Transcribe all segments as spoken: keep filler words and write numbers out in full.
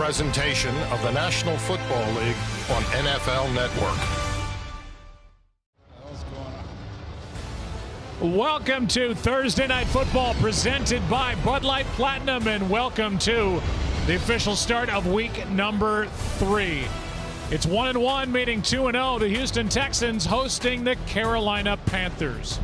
Presentation of the National Football League on N F L Network. Welcome to Thursday Night Football presented by Bud Light Platinum, and welcome to the official start of week number three. It's one and one, meaning two and oh, the Houston Texans hosting the Carolina Panthers.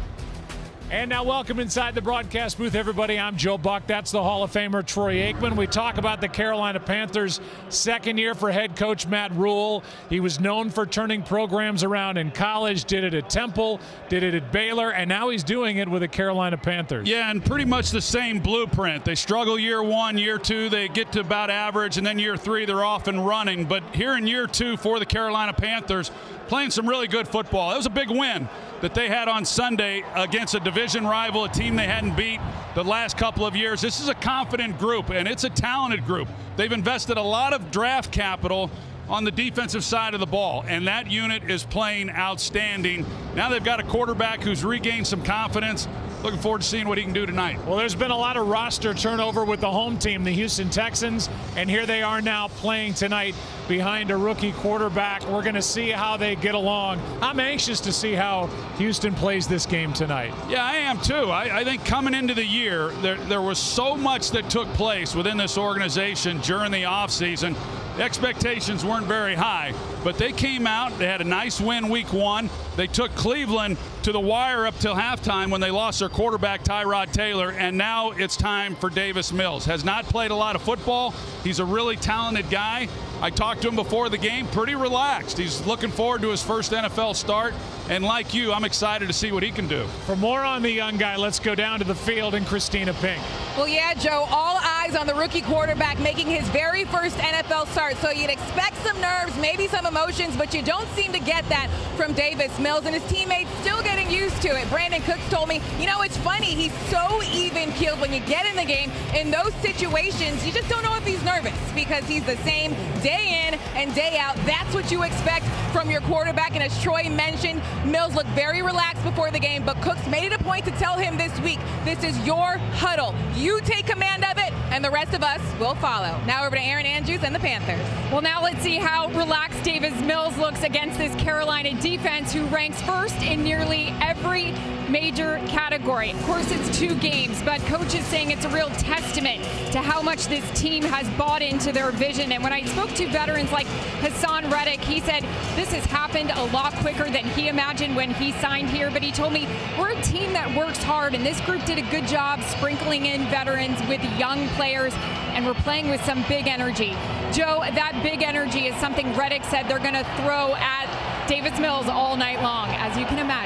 And now welcome inside the broadcast booth, everybody. I'm Joe Buck. That's the Hall of Famer Troy Aikman. We talk about the Carolina Panthers' second year for head coach Matt Rhule. He was known for turning programs around in college, did it at Temple, did it at Baylor, and now he's doing it with the Carolina Panthers. Yeah, and pretty much the same blueprint. They struggle year one, year two, they get to about average, and then year three they're off and running. But here in year two for the Carolina Panthers, playing some really good football. It was a big win that they had on Sunday against a division rival, a team they hadn't beat the last couple of years. This is a confident group, and it's a talented group. They've invested a lot of draft capital on the defensive side of the ball, and that unit is playing outstanding. Now they've got a quarterback who's regained some confidence. Looking forward to seeing what he can do tonight. Well, there's been a lot of roster turnover with the home team, the Houston Texans, and here they are now playing tonight behind a rookie quarterback. We're going to see how they get along. I'm anxious to see how Houston plays this game tonight. Yeah, I am too. I, I think coming into the year, there, there was so much that took place within this organization during the offseason. Expectations weren't very high, but they came out, they had a nice win week one. They took Cleveland to the wire up till halftime when they lost their quarterback Tyrod Taylor, and now it's time for Davis Mills. Has not played a lot of football. He's a really talented guy. I talked to him before the game, pretty relaxed. He's looking forward to his first N F L start, and like you, I'm excited to see what he can do. For more on the young guy, let's go down to the field and Christina Pink. Well, yeah, Joe, all eyes on the rookie quarterback making his very first N F L start, so you'd expect some nerves, maybe some emotions, but you don't seem to get that from Davis Mills, and his teammates still getting used to it. Brandon Cooks told me, you know, it's funny, he's so even-keeled when you get in the game. In those situations, you just don't know if he's nervous because he's the same day in and day out. That's what you expect from your quarterback. And as Troy mentioned, Mills looked very relaxed before the game, but Cooks made it a point to tell him this week, this is your huddle. You take command of it, and the rest of us will follow. Now over to Aaron Andrews and the Panthers. Well, now let's see how relaxed Davis Mills looks against this Carolina defense, who ranks first in nearly every major category. Of course, it's two games, but coach is saying it's a real testament to how much this team has bought into their vision. And when I spoke to veterans like Hassan Reddick, he said this has happened a lot quicker than he imagined when he signed here. But he told me we're a team that works hard, and this group did a good job sprinkling in veterans with young players, and we're playing with some big energy. Joe, that big energy is something Reddick said they're going to throw at Davis Mills all night long, as you can imagine.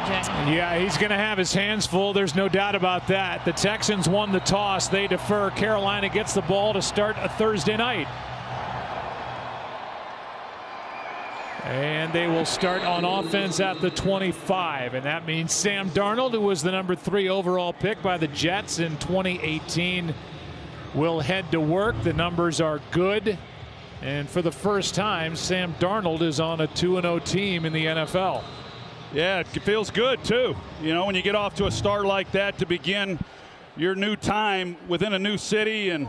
Yeah, he's going to have his hands full. There's no doubt about that. The Texans won the toss. They defer. Carolina gets the ball to start a Thursday night. And they will start on offense at the twenty-five, and that means Sam Darnold, who was the number three overall pick by the Jets in twenty eighteen, will head to work. The numbers are good, and for the first time, Sam Darnold is on a two and oh team in the N F L. Yeah, it feels good too. You know, when you get off to a start like that to begin your new time within a new city, and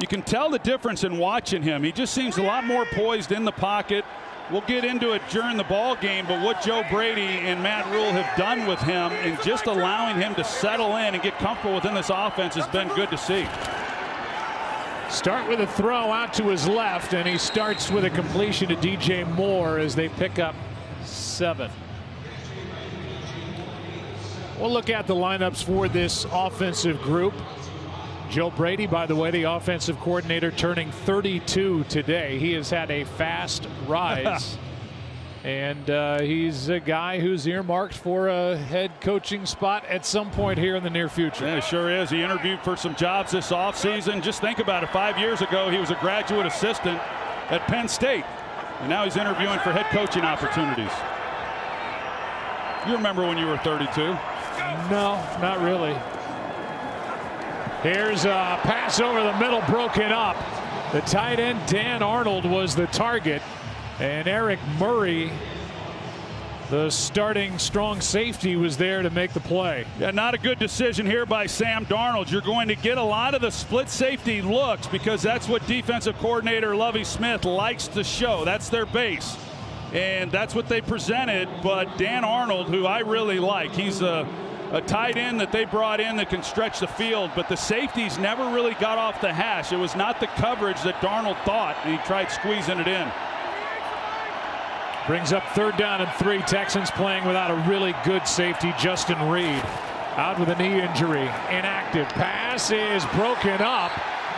you can tell the difference in watching him. He just seems a lot more poised in the pocket. We'll get into it during the ball game, but what Joe Brady and Matt Rhule have done with him and just allowing him to settle in and get comfortable within this offense has been good to see. Start with a throw out to his left, and he starts with a completion to D J Moore as they pick up seven. We'll look at the lineups for this offensive group. Joe Brady, by the way, the offensive coordinator, turning thirty-two today. He has had a fast rise, and uh, he's a guy who's earmarked for a head coaching spot at some point here in the near future. Yeah, sure is. He interviewed for some jobs this offseason. Just think about it. Five years ago, he was a graduate assistant at Penn State, and now he's interviewing for head coaching opportunities. You remember when you were thirty-two? No, not really. Here's a pass over the middle, broken up. The tight end Dan Arnold was the target, and Eric Murray The starting strong safety was there to make the play. Yeah, not a good decision here by Sam Darnold. You're going to get a lot of the split safety looks because that's what defensive coordinator Lovie Smith likes to show. That's their base. And that's what they presented. But Dan Arnold, who I really like, he's a, a tight end that they brought in that can stretch the field. But the safeties never really got off the hash. It was not the coverage that Darnold thought, and he tried squeezing it in. Brings up third down and three. Texans playing without a really good safety. Justin Reed out with a knee injury. Inactive. Pass is broken up.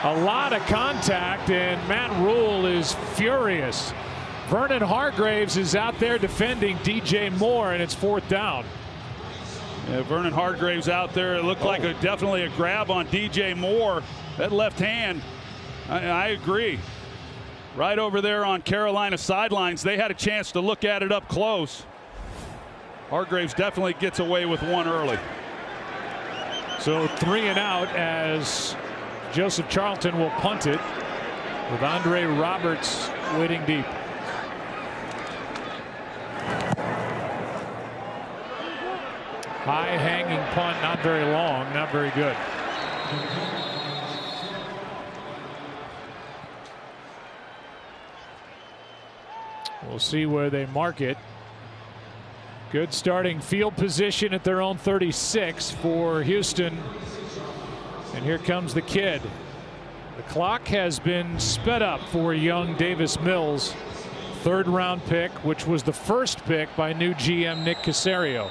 A lot of contact, and Matt Rhule is furious. Vernon Hargreaves is out there defending D J Moore, and it's fourth down. Yeah, Vernon Hargreaves out there. It looked oh. like a, definitely a grab on D J Moore. That left hand, I, I agree. Right over there on Carolina sidelines, they had a chance to look at it up close. Hargreaves definitely gets away with one early. So three and out as Joseph Charlton will punt it, with Andre Roberts waiting deep. High hanging punt, not very long, not very good. We'll see where they mark it. Good starting field position at their own thirty-six for Houston. And here comes the kid. The clock has been sped up for young Davis Mills, third round pick, which was the first pick by new G M Nick Caserio.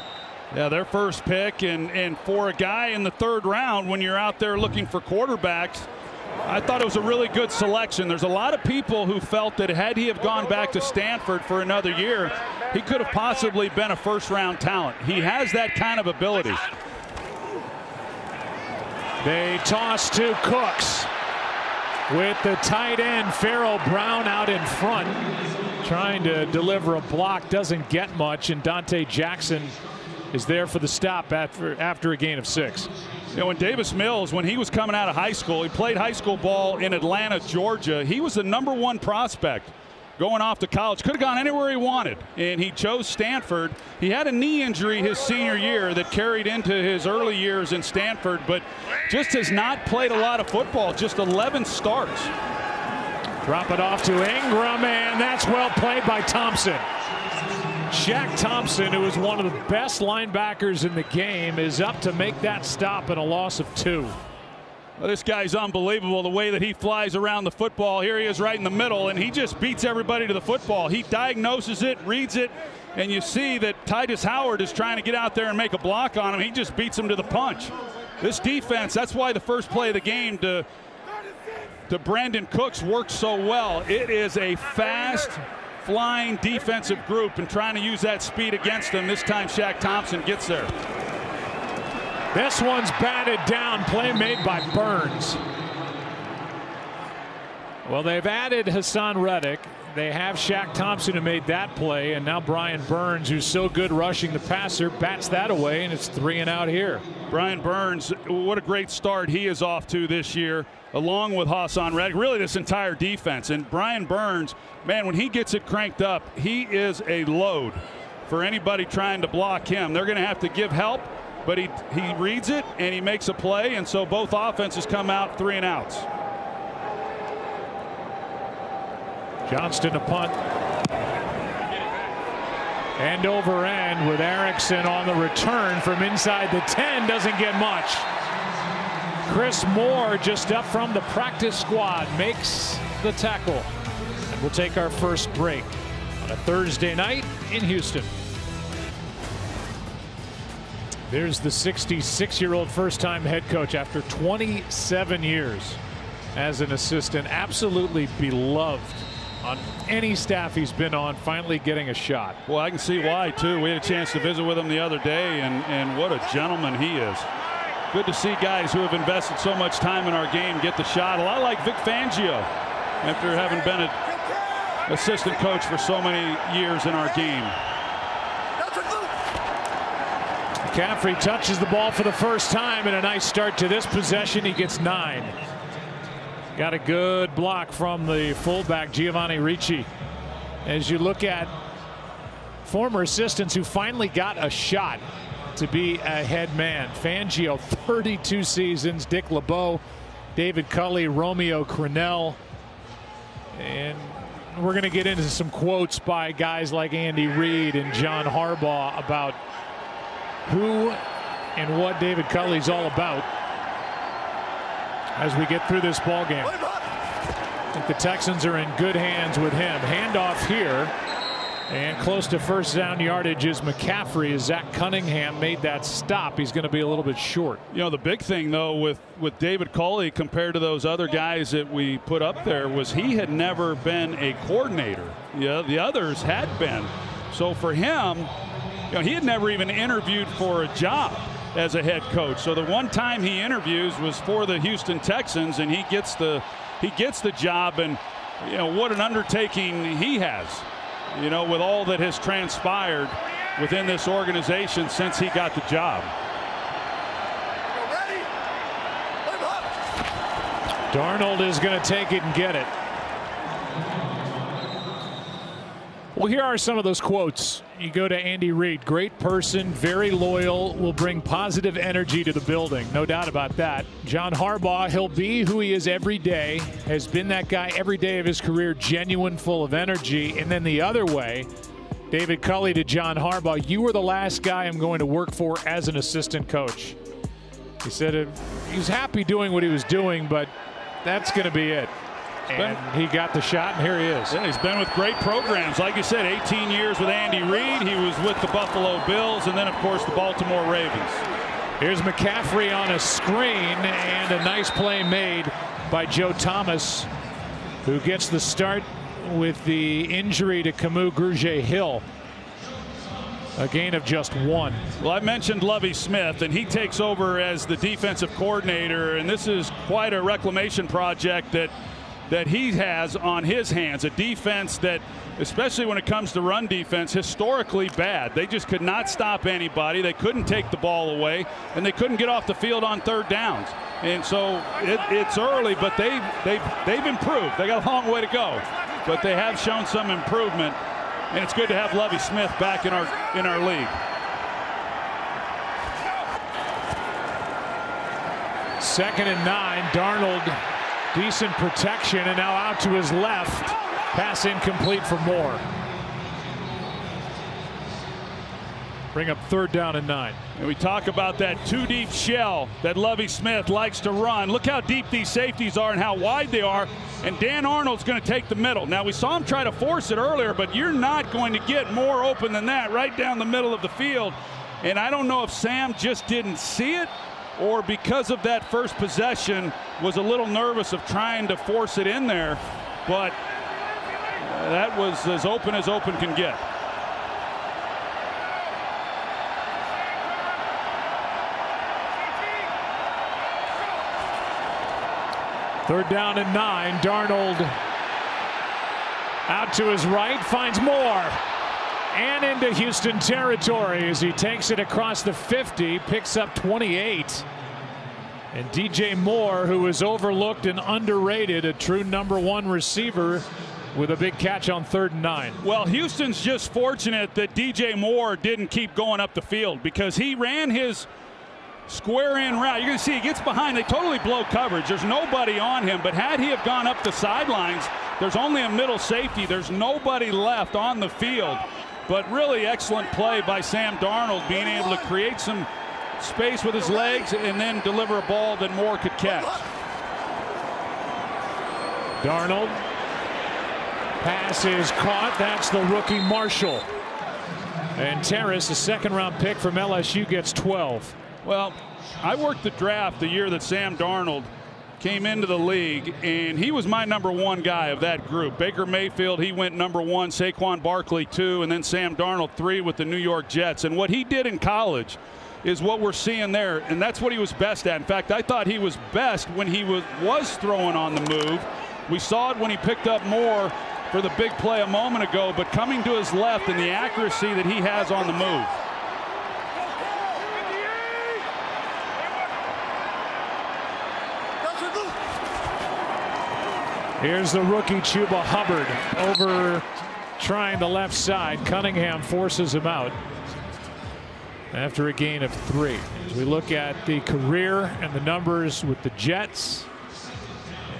Yeah, their first pick, and and for a guy in the third round, when you're out there looking for quarterbacks, I thought it was a really good selection. There's a lot of people who felt that had he have gone back to Stanford for another year, he could have possibly been a first round talent. He has that kind of ability. They toss to Cooks with the tight end Farrell Brown out in front, trying to deliver a block, doesn't get much, and Dante Jackson is there for the stop after after a gain of six. You know, when Davis Mills, when he was coming out of high school, he played high school ball in Atlanta, Georgia. He was the number one prospect going off to college. Could have gone anywhere he wanted, and he chose Stanford. He had a knee injury his senior year that carried into his early years in Stanford, but just has not played a lot of football, just eleven starts. Drop it off to Ingram, and that's well played by Thompson. Shaq Thompson, who is one of the best linebackers in the game, is up to make that stop in a loss of two. Well, this guy's unbelievable, the way that he flies around the football. Here he is right in the middle, and he just beats everybody to the football. He diagnoses it, reads it, and you see that Titus Howard is trying to get out there and make a block on him. He just beats him to the punch. This defense, that's why the first play of the game to, to Brandon Cooks worked so well. It is a fast, flying defensive group, and trying to use that speed against them. This time Shaq Thompson gets there. This one's batted down. Play made by Burns. Well, they've added Hassan Reddick. They have Shaq Thompson, who made that play, and now Brian Burns, who's so good rushing the passer, bats that away, and it's three and out here. Brian Burns, what a great start he is off to this year, along with Hassan Reddick, really this entire defense. And Brian Burns, man, when he gets it cranked up, he is a load for anybody trying to block him. They're going to have to give help, but he he reads it and he makes a play, and so both offenses come out three and outs. Johnston to punt. End over end with Erickson on the return from inside the ten, doesn't get much. Chris Moore, just up from the practice squad, makes the tackle. And we'll take our first break on a Thursday night in Houston. There's the sixty-six-year-old first-time head coach after twenty-seven years as an assistant. Absolutely beloved on any staff he's been on, finally getting a shot. Well, I can see why, too. We had a chance to visit with him the other day, and, and what a gentleman he is. Good to see guys who have invested so much time in our game get the shot. A lot like Vic Fangio, after having been an assistant coach for so many years in our game. McCaffrey touches the ball for the first time, and a nice start to this possession. He gets nine. Got a good block from the fullback Giovanni Ricci. As you look at former assistants who finally got a shot to be a head man. Fangio, thirty-two seasons. Dick LeBeau, David Culley, Romeo Crennel. And we're going to get into some quotes by guys like Andy Reid and John Harbaugh about who and what David Culley's all about as we get through this ball game. I think the Texans are in good hands with him. Handoff here, and close to first down yardage is McCaffrey, as Zach Cunningham made that stop. He's going to be a little bit short. You know, the big thing, though, with with David Culley compared to those other guys that we put up there was he had never been a coordinator. Yeah, the others had been. So for him, you know, he had never even interviewed for a job as a head coach. So the one time he interviews was for the Houston Texans, and he gets the he gets the job. And you know what an undertaking he has, you know, with all that has transpired within this organization since he got the job. Darnold is going to take it and get it. Well, here are some of those quotes. You go to Andy Reid, great person, very loyal, will bring positive energy to the building. No doubt about that. John Harbaugh, he'll be who he is every day, has been that guy every day of his career, genuine, full of energy. And then the other way, David Culley to John Harbaugh, you were the last guy I'm going to work for as an assistant coach. He said it, he was happy doing what he was doing, but that's going to be it. And he got the shot, and here he is. Yeah, he's been with great programs. Like you said, eighteen years with Andy Reid. He was with the Buffalo Bills, and then, of course, the Baltimore Ravens. Here's McCaffrey on a screen, and a nice play made by Joe Thomas, who gets the start with the injury to Kamu Grugier-Hill. A gain of just one. Well, I mentioned Lovie Smith, and he takes over as the defensive coordinator, and this is quite a reclamation project that that he has on his hands. A defense that, especially when it comes to run defense, historically bad. They just could not stop anybody. They couldn't take the ball away, and they couldn't get off the field on third downs. And so it, it's early, but they've, they've, they've improved. They got a long way to go, but they have shown some improvement, and it's good to have Lovie Smith back in our, in our league. Second and nine, Darnold. Decent protection, and now out to his left. Pass incomplete for Moore. Bring up third down and nine. And we talk about that two deep shell that Lovie Smith likes to run. Look how deep these safeties are and how wide they are. And Dan Arnold's going to take the middle. Now, we saw him try to force it earlier, but you're not going to get more open than that right down the middle of the field. And I don't know if Sam just didn't see it, or because of that first possession was a little nervous of trying to force it in there, but that was as open as open can get. Third down and nine. Darnold out to his right, finds Moore, and into Houston territory as he takes it across the fifty, picks up twenty-eight. And D J Moore, who is overlooked and underrated, a true number one receiver, with a big catch on third and nine. Well, Houston's just fortunate that D J Moore didn't keep going up the field, because he ran his square in route. You're going to see he gets behind. They totally blow coverage. There's nobody on him, but had he have gone up the sidelines, there's only a middle safety. There's nobody left on the field. But really excellent play by Sam Darnold, being able to create some space with his legs and then deliver a ball that Moore could catch. Darnold. Pass is caught. That's the rookie Marshall. And Terrace, a second round pick from L S U, gets twelve. Well, I worked the draft the year that Sam Darnold came into the league, and he was my number one guy of that group. Baker Mayfield, he went number one, Saquon Barkley two, and then Sam Darnold three with the New York Jets. And what he did in college is what we're seeing there, and that's what he was best at. In fact, I thought he was best when he was, was throwing on the move. We saw it when he picked up Moore for the big play a moment ago, but coming to his left and the accuracy that he has on the move. Here's the rookie Chuba Hubbard over trying the left side. Cunningham forces him out after a gain of three. As we look at the career and the numbers with the Jets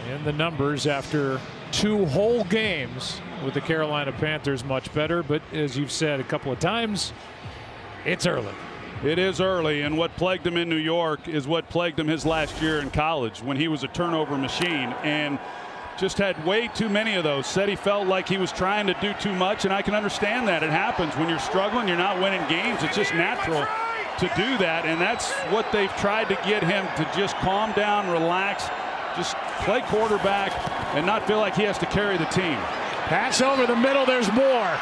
and the numbers after two whole games with the Carolina Panthers, much better. But as you've said a couple of times, it's early. It is early, and what plagued him in New York is what plagued him his last year in college when he was a turnover machine and just had way too many of those. Said he felt like he was trying to do too much, and I can understand that. It happens when you're struggling, you're not winning games. It's just natural to do that, and that's what they've tried to get him to, just calm down, relax, just play quarterback, and not feel like he has to carry the team. Pass over the middle. There's Moore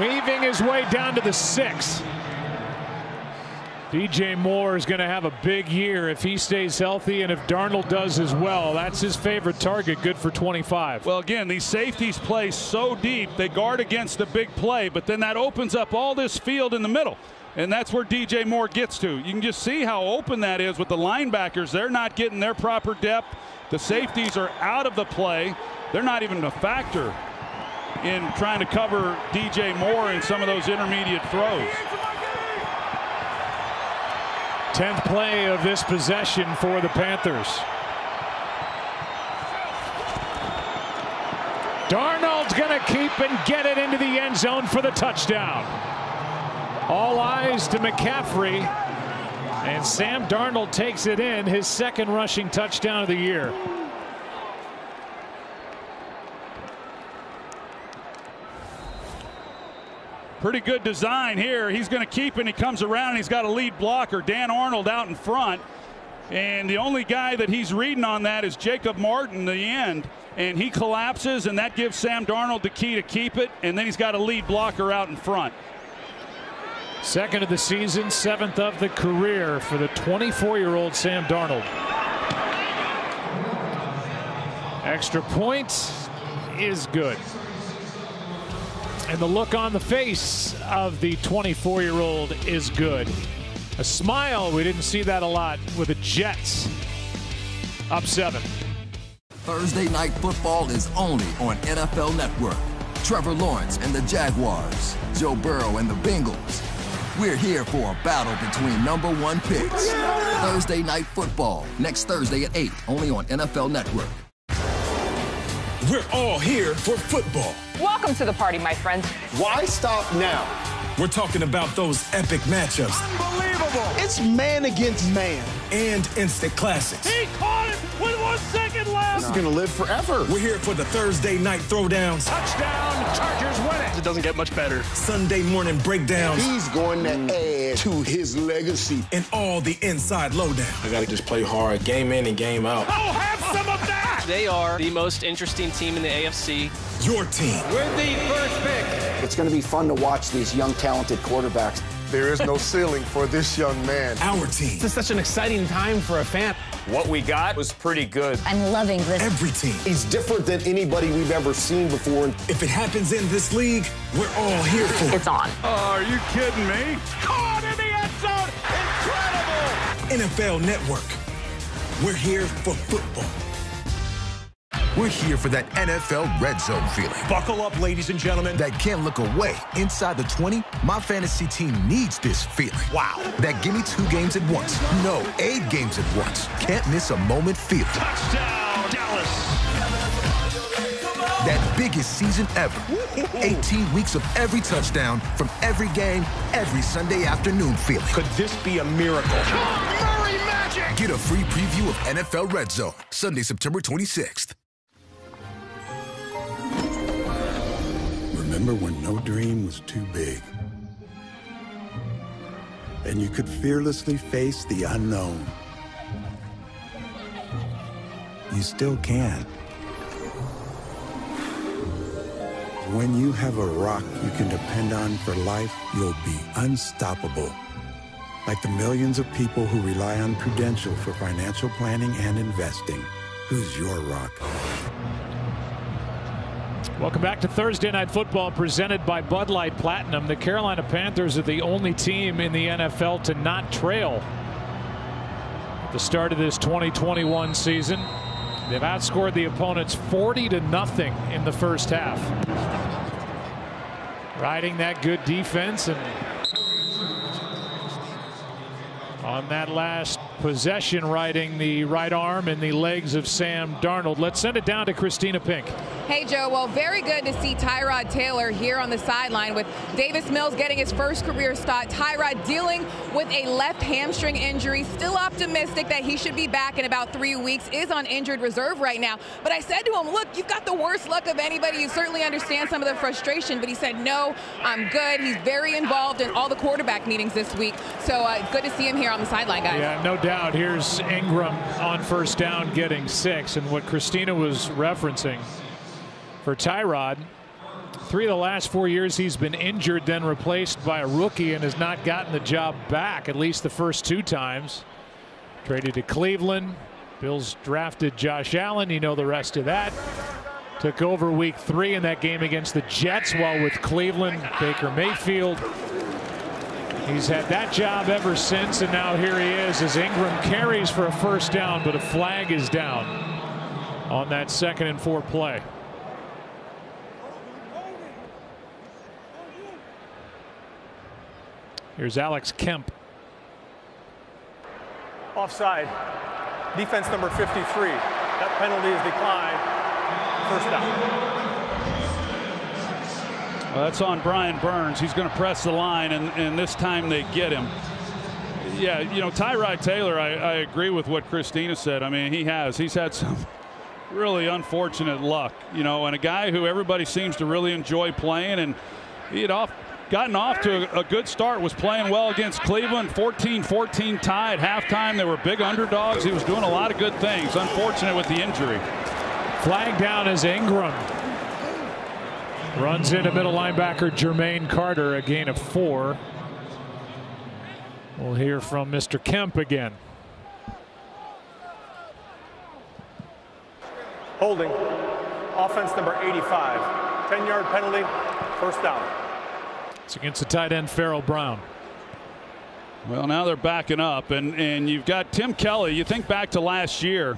weaving his way down to the six. D J Moore is going to have a big year if he stays healthy, and if Darnold does as well. That's his favorite target, good for twenty-five. Well, again, these safeties play so deep. They guard against the big play, but then that opens up all this field in the middle, and that's where D J Moore gets to. You can just see how open that is with the linebackers. They're not getting their proper depth. The safeties are out of the play. They're not even a factor in trying to cover D J Moore in some of those intermediate throws. tenth play of this possession for the Panthers. Darnold's going to keep and get it into the end zone for the touchdown. All eyes to McCaffrey, and Sam Darnold takes it in, his second rushing touchdown of the year. Pretty good design here. He's going to keep, and he comes around, and he's got a lead blocker, Dan Arnold, out in front. And the only guy that he's reading on that is Jacob Martin, the end. And he collapses, and that gives Sam Darnold the key to keep it. And then he's got a lead blocker out in front. Second of the season, seventh of the career for the twenty-four-year-old Sam Darnold. Extra point is good. And the look on the face of the twenty-four-year-old is good. A smile. We didn't see that a lot with the Jets. Up seven. Thursday Night Football is only on N F L Network. Trevor Lawrence and the Jaguars. Joe Burrow and the Bengals. We're here for a battle between number one picks. Yeah! Thursday Night Football. Next Thursday at eight. Only on N F L Network. We're all here for football. Welcome to the party, my friends. Why stop now? We're talking about those epic matchups. Unbelievable. It's man against man. And instant classics. He caught it with one second left. This is going to live forever. We're here for the Thursday night throwdowns. Touchdown, Chargers win it. It doesn't get much better. Sunday morning breakdowns. He's going to add to his legacy. And all the inside lowdown. I got to just play hard, game in and game out. I'll have some of that. They are the most interesting team in the A F C. Your team. With the first pick. It's going to be fun to watch these young, talented quarterbacks. There is no ceiling for this young man. Our team. This is such an exciting time for a fan. What we got was pretty good. I'm loving this. Every team. He's different than anybody we've ever seen before. If it happens in this league, we're all here for it. It's on. Oh, are you kidding me? Caught in the end zone. Incredible. N F L Network. We're here for football. We're here for that N F L red zone feeling. Buckle up, ladies and gentlemen. That can't look away. Inside the twenty, my fantasy team needs this feeling. Wow. That gimme two games at once. No, eight games at once. Can't miss a moment feeling. Touchdown, Dallas. That biggest season ever. eighteen weeks of every touchdown from every game, every Sunday afternoon feeling. Could this be a miracle? John Murray magic! Get a free preview of N F L Red Zone, Sunday, September twenty-sixth. Remember when no dream was too big, and you could fearlessly face the unknown. You still can. When you have a rock you can depend on for life, you'll be unstoppable. Like the millions of people who rely on Prudential for financial planning and investing. Who's your rock? Welcome back to Thursday Night Football, presented by Bud Light Platinum. The Carolina Panthers are the only team in the N F L to not trail at the start of this twenty twenty-one season. They've outscored the opponents forty to nothing in the first half. riding that good defense. And on that last possession, riding the right arm and the legs of Sam Darnold. Let's send it down to Christina Pink. Hey, Joe. Well, very good to see Tyrod Taylor here on the sideline with Davis Mills getting his first career start. Tyrod dealing with a left hamstring injury. Still optimistic that he should be back in about three weeks. Is on injured reserve right now. But I said to him, look, you've got the worst luck of anybody. You certainly understand some of the frustration. But he said, no, I'm good. He's very involved in all the quarterback meetings this week. So uh, good to see him here on the sideline, guys. Yeah, no doubt. Out. Here's Ingram on first down getting six, and what Christina was referencing for Tyrod, three of the last four years he's been injured, then replaced by a rookie, and has not gotten the job back, at least the first two times. Traded to Cleveland, Bills drafted Josh Allen, you know the rest of that. Took over week three in that game against the Jets while with Cleveland, Baker Mayfield. He's had that job ever since, and now here he is as Ingram carries for a first down, but a flag is down on that second and four play. Here's Alex Kemp. Offside. Defense number fifty-three. That penalty is declined. First down. Well, that's on Brian Burns. He's going to press the line, and, and this time they get him. Yeah, you know, Tyrod Taylor, I, I agree with what Christina said. I mean, he has. He's had some really unfortunate luck, you know, and a guy who everybody seems to really enjoy playing. And he had off, gotten off to a, a good start, was playing well against Cleveland, fourteen fourteen tie at halftime. They were big underdogs. He was doing a lot of good things. Unfortunate with the injury. Flag down is Ingram. Runs into middle linebacker Jermaine Carter, a gain of four. We'll hear from Mister Kemp again. Holding. Offense number eighty-five. ten yard penalty. First down. It's against the tight end Farrell Brown. Well, now they're backing up, and, and you've got Tim Kelly. You think back to last year.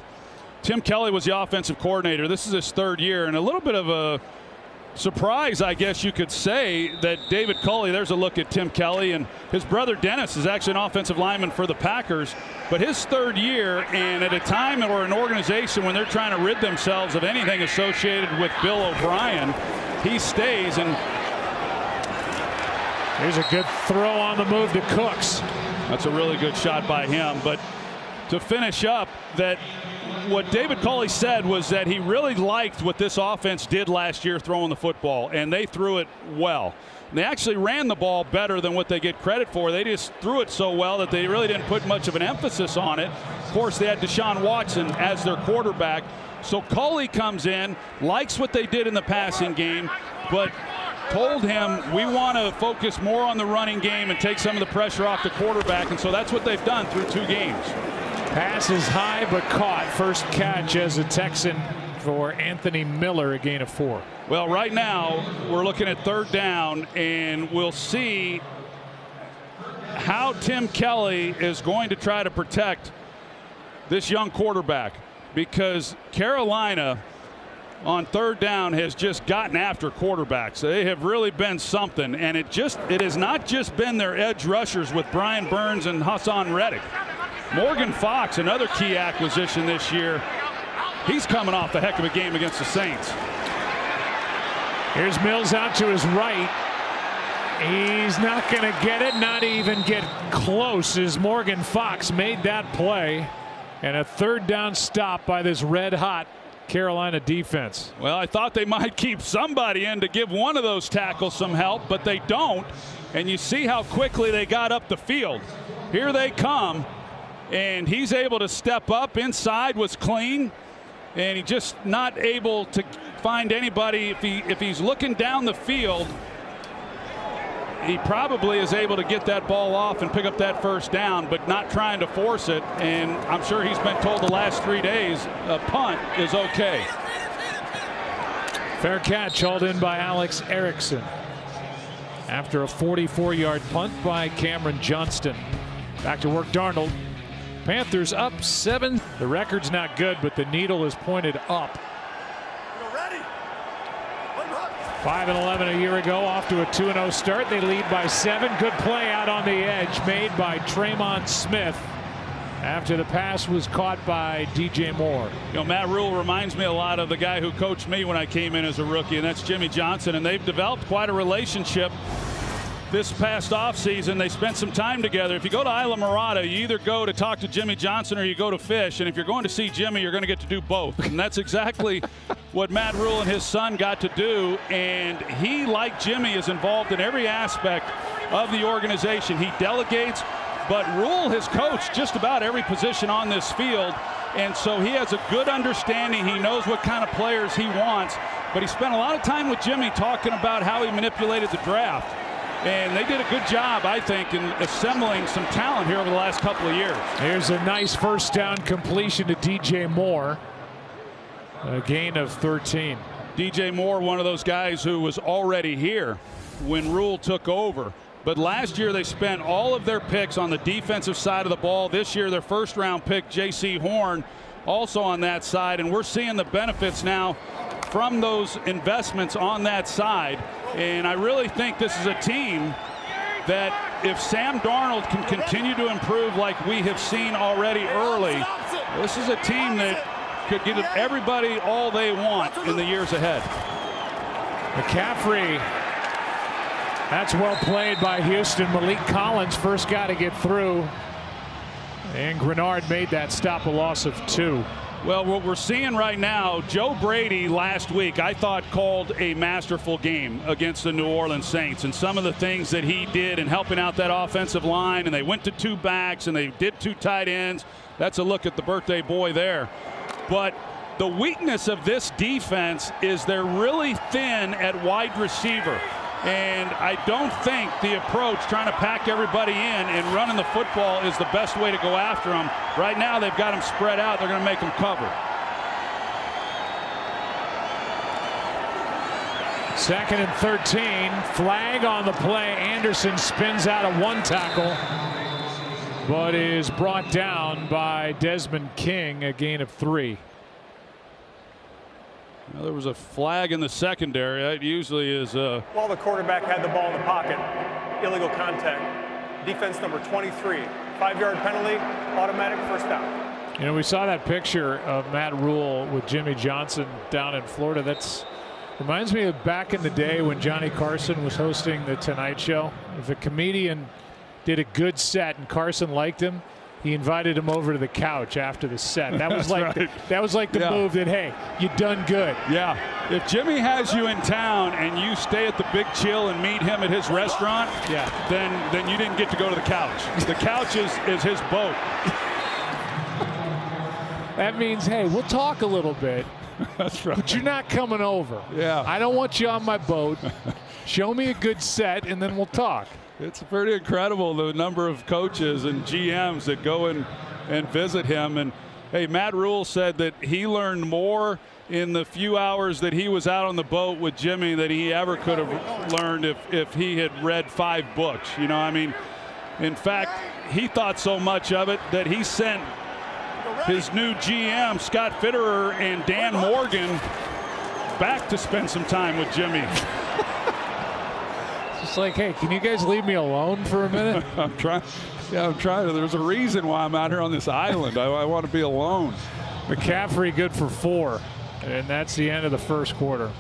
Tim Kelly was the offensive coordinator. This is his third year, and a little bit of a surprise, I guess you could say, that David Culley, there's a look at Tim Kelly, and his brother Dennis is actually an offensive lineman for the Packers, but his third year, and at a time or an organization when they're trying to rid themselves of anything associated with Bill O'Brien, he stays. And here's a good throw on the move to Cooks. That's a really good shot by him. But to finish up that, what David Culley said was that he really liked what this offense did last year throwing the football, and they threw it well. They actually ran the ball better than what they get credit for. They just threw it so well that they really didn't put much of an emphasis on it. Of course, they had Deshaun Watson as their quarterback. So Culley comes in, likes what they did in the passing game, but told him, we want to focus more on the running game and take some of the pressure off the quarterback. And so that's what they've done through two games. Pass is high but caught. First catch as a Texan for Anthony Miller, a gain of four. Well, right now we're looking at third down, and we'll see how Tim Kelly is going to try to protect this young quarterback, because Carolina on third down has just gotten after quarterbacks. They have really been something, and it just it has not just been their edge rushers with Brian Burns and Hassan Reddick. Morgan Fox, another key acquisition this year. He's coming off the heck of a game against the Saints. Here's Mills out to his right. He's not going to get it, not even get close, as Morgan Fox made that play. And a third down stop by this red-hot Carolina defense. Well, I thought they might keep somebody in to give one of those tackles some help, but they don't. And you see how quickly they got up the field. Here they come. And he's able to step up. Inside was clean, and he just not able to find anybody. If he if he's looking down the field, he probably is able to get that ball off and pick up that first down, but not trying to force it. And I'm sure he's been told the last three days a punt is okay. Fair catch, hauled in by Alex Erickson after a forty-four yard punt by Cameron Johnston. Back to work, Darnold. Panthers up seven. The record's not good, but the needle is pointed up. You're ready. five and eleven a year ago, off to a two and oh start. They lead by seven. Good play out on the edge made by Tremont Smith after the pass was caught by D J Moore. You know, Matt Rhule reminds me a lot of the guy who coached me when I came in as a rookie, and that's Jimmy Johnson, and they've developed quite a relationship this past offseason. They spent some time together. If you go to Isla Morada, you either go to talk to Jimmy Johnson or you go to fish, and if you're going to see Jimmy, you're going to get to do both, and that's exactly what Matt Rhule and his son got to do. And he, like Jimmy, is involved in every aspect of the organization. He delegates, but Rhule has coached just about every position on this field, and so he has a good understanding. He knows what kind of players he wants, but he spent a lot of time with Jimmy talking about how he manipulated the draft, and they did a good job, I think, in assembling some talent here over the last couple of years. Here's a nice first down completion to D J Moore, a gain of thirteen. D J Moore, one of those guys who was already here when Rhule took over. But last year they spent all of their picks on the defensive side of the ball. This year their first round pick, J C Horn, also on that side, and we're seeing the benefits now from those investments on that side. And I really think this is a team that, if Sam Darnold can continue to improve like we have seen already early, this is a team that could give everybody all they want in the years ahead. McCaffrey. That's well played by Houston. Malik Collins first got to get through, and Grenard made that stop, a loss of two. Well, what we're seeing right now, Joe Brady last week I thought called a masterful game against the New Orleans Saints, and some of the things that he did in helping out that offensive line, and they went to two backs and they did two tight ends. That's a look at the birthday boy there. But the weakness of this defense is they're really thin at wide receiver. And I don't think the approach, trying to pack everybody in and running the football, is the best way to go after them. Right now they've got them spread out. They're going to make them cover. Second and thirteen. Flag on the play. Anderson spins out of one tackle, but is brought down by Desmond King, a gain of three. Now, there was a flag in the secondary. It usually is. Uh, While the quarterback had the ball in the pocket, illegal contact. Defense number twenty-three. Five-yard penalty, automatic first down. You know, we saw that picture of Matt Rhule with Jimmy Johnson down in Florida. That's reminds me of back in the day when Johnny Carson was hosting The Tonight Show. If a comedian did a good set and Carson liked him, he invited him over to the couch after the set. That was like right. the, that was like the yeah. move that, hey, you done good. Yeah. If Jimmy has you in town and you stay at the Big Chill and meet him at his restaurant, yeah, then then you didn't get to go to the couch. The couch is is his boat. That means, hey, we'll talk a little bit. That's right. But you're not coming over. Yeah. I don't want you on my boat. Show me a good set and then we'll talk. It's pretty incredible the number of coaches and G Ms that go in and visit him. And hey, Matt Rhule said that he learned more in the few hours that he was out on the boat with Jimmy than he ever could have learned if if he had read five books. You know, I mean, in fact, he thought so much of it that he sent his new G M, Scott Fitterer, and Dan Morgan back to spend some time with Jimmy. It's like, hey, can you guys leave me alone for a minute? I'm trying. Yeah, I'm trying to. There's a reason why I'm out here on this island. I, I want to be alone. McCaffrey good for four, and that's the end of the first quarter.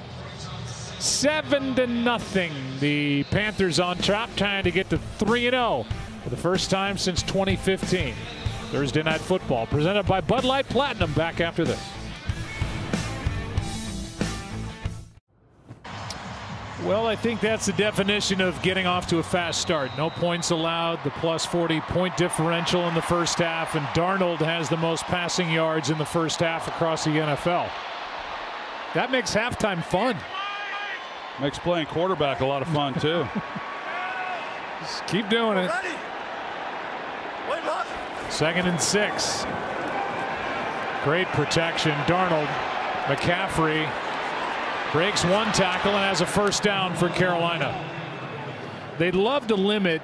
Seven to nothing. The Panthers on top, trying to get to three and zero for the first time since twenty fifteen. Thursday Night Football presented by Bud Light Platinum. Back after this. Well, I think that's the definition of getting off to a fast start. No points allowed, the plus forty point differential in the first half, and Darnold has the most passing yards in the first half across the N F L. That makes halftime fun. Makes playing quarterback a lot of fun, too. Just keep doing it. Second and six. Great protection. Darnold, McCaffrey. Breaks one tackle and has a first down for Carolina. They'd love to limit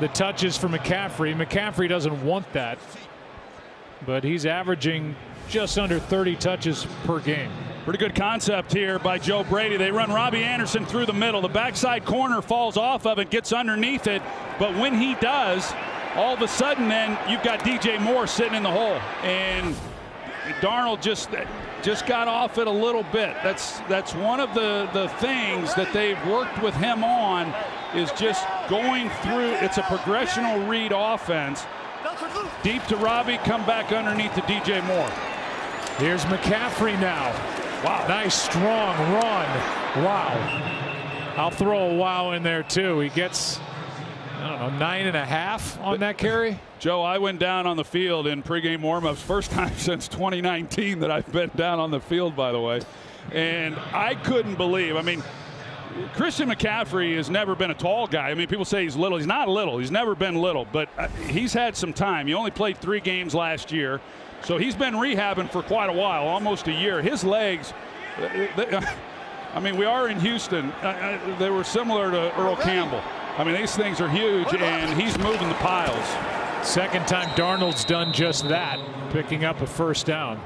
the touches for McCaffrey. McCaffrey doesn't want that, but he's averaging just under thirty touches per game. Pretty good concept here by Joe Brady. They run Robbie Anderson through the middle. The backside corner falls off of it, gets underneath it. But when he does, all of a sudden then you've got D J Moore sitting in the hole. And Darnold just just got off it a little bit. That's that's one of the the things that they've worked with him on, is just going through. It's a progressional read offense. Deep to Robbie, come back underneath to D J Moore. Here's McCaffrey now. Wow, nice strong run. Wow. I'll throw a wow in there too. He gets, I don't know, nine and a half on that carry. Joe, I went down on the field in pregame warmups, first time since twenty nineteen that I've been down on the field, by the way. And I couldn't believe, I mean, Christian McCaffrey has never been a tall guy. I mean, people say he's little. He's not little. He's never been little, but he's had some time. He only played three games last year, so he's been rehabbing for quite a while, almost a year. His legs, they, I mean, we are in Houston. They were similar to Earl Campbell. I mean, these things are huge, and he's moving the piles. Second time Darnold's done just that, picking up a first down.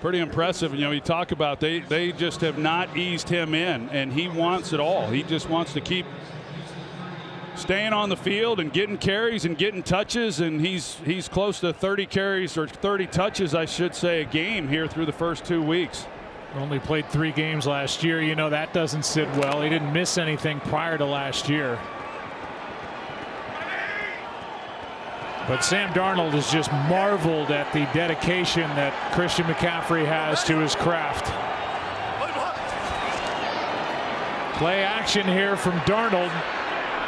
Pretty impressive. You know, you talk about they they just have not eased him in, and he wants it all. He just wants to keep staying on the field and getting carries and getting touches, and he's he's close to thirty carries, or thirty touches, I should say, a game here through the first two weeks. Only played three games last year. You know, that doesn't sit well. He didn't miss anything prior to last year. But Sam Darnold has just marveled at the dedication that Christian McCaffrey has to his craft. Play action here from Darnold.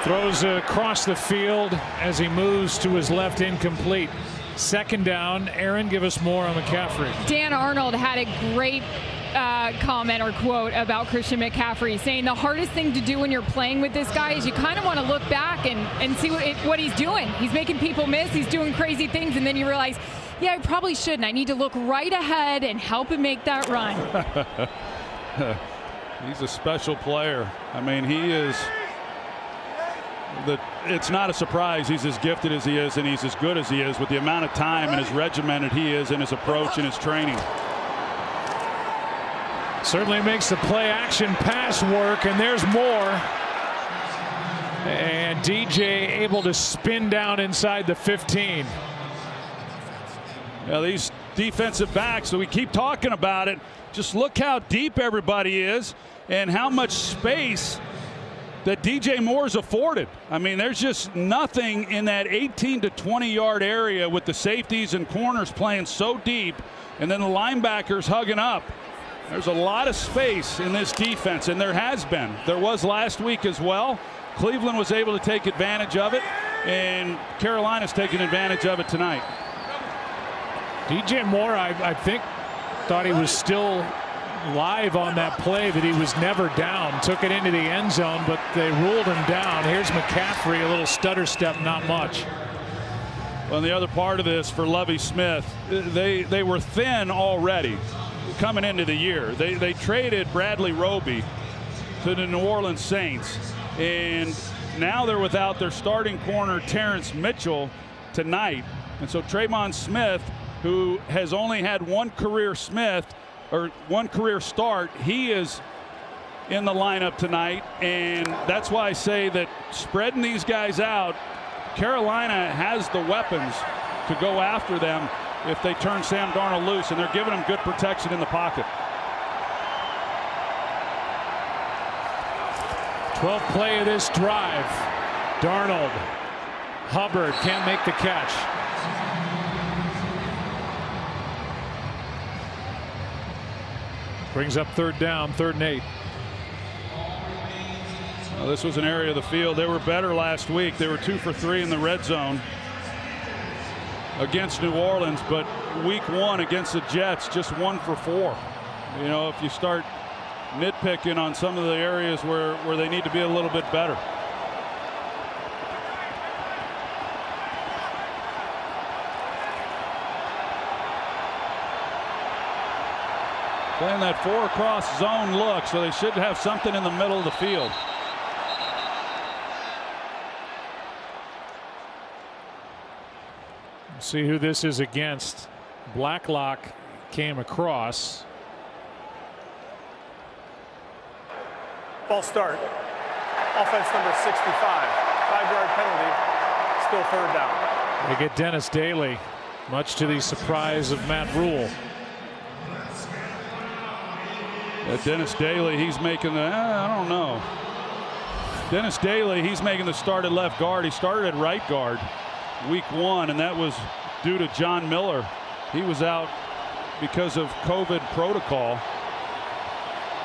Throws across the field as he moves to his left, incomplete. Second down. Aaron, give us more on McCaffrey. Dan Arnold had a great Uh, comment or quote about Christian McCaffrey, saying the hardest thing to do when you're playing with this guy is you kind of want to look back and and see what, it, what he's doing. He's making people miss, he's doing crazy things, and then you realize, yeah, I probably shouldn't. I need to look right ahead and help him make that run. He's a special player. I mean, he is the, it's not a surprise he's as gifted as he is, and he's as good as he is, with the amount of time and as regimented he is in his approach and his training. Certainly makes the play action pass work, and there's Moore. And D J able to spin down inside the fifteen. Now these defensive backs, so we keep talking about it. Just look how deep everybody is and how much space that D J Moore's afforded. I mean, there's just nothing in that eighteen to twenty yard area, with the safeties and corners playing so deep, and then the linebackers hugging up. There's a lot of space in this defense, and there has been. There was last week as well. Cleveland was able to take advantage of it, and Carolina's taking advantage of it tonight. D J Moore, I, I think, thought he was still live on that play, that he was never down. Took it into the end zone, but they ruled him down. Here's McCaffrey, a little stutter step, not much. Well, the other part of this for Lovie Smith, they, they were thin already coming into the year. They, they traded Bradley Roby to the New Orleans Saints, and now they're without their starting corner Terrence Mitchell tonight. And so Tremon Smith, who has only had one career Smith or one career start, he is in the lineup tonight. And that's why I say that spreading these guys out, Carolina has the weapons to go after them if they turn Sam Darnold loose, and they're giving him good protection in the pocket. twelfth play of this drive. Darnold. Hubbard can't make the catch. Brings up third down, third and eight. Well, this was an area of the field. They were better last week. They were two for three in the red zone against New Orleans, but week one against the Jets, just one for four. You know, if you start nitpicking on some of the areas where where they need to be a little bit better. Playing that four across zone look, so they should have something in the middle of the field. See who this is against. Blacklock came across. False start. Offense number sixty-five. Five-yard penalty. Still third down. They get Dennis Daly, much to the surprise of Matt Rhule. Uh, Dennis Daly, he's making the, uh, I don't know. Dennis Daly, he's making the start at left guard. He started at right guard week one, and that was due to John Miller. He was out because of COVID protocol.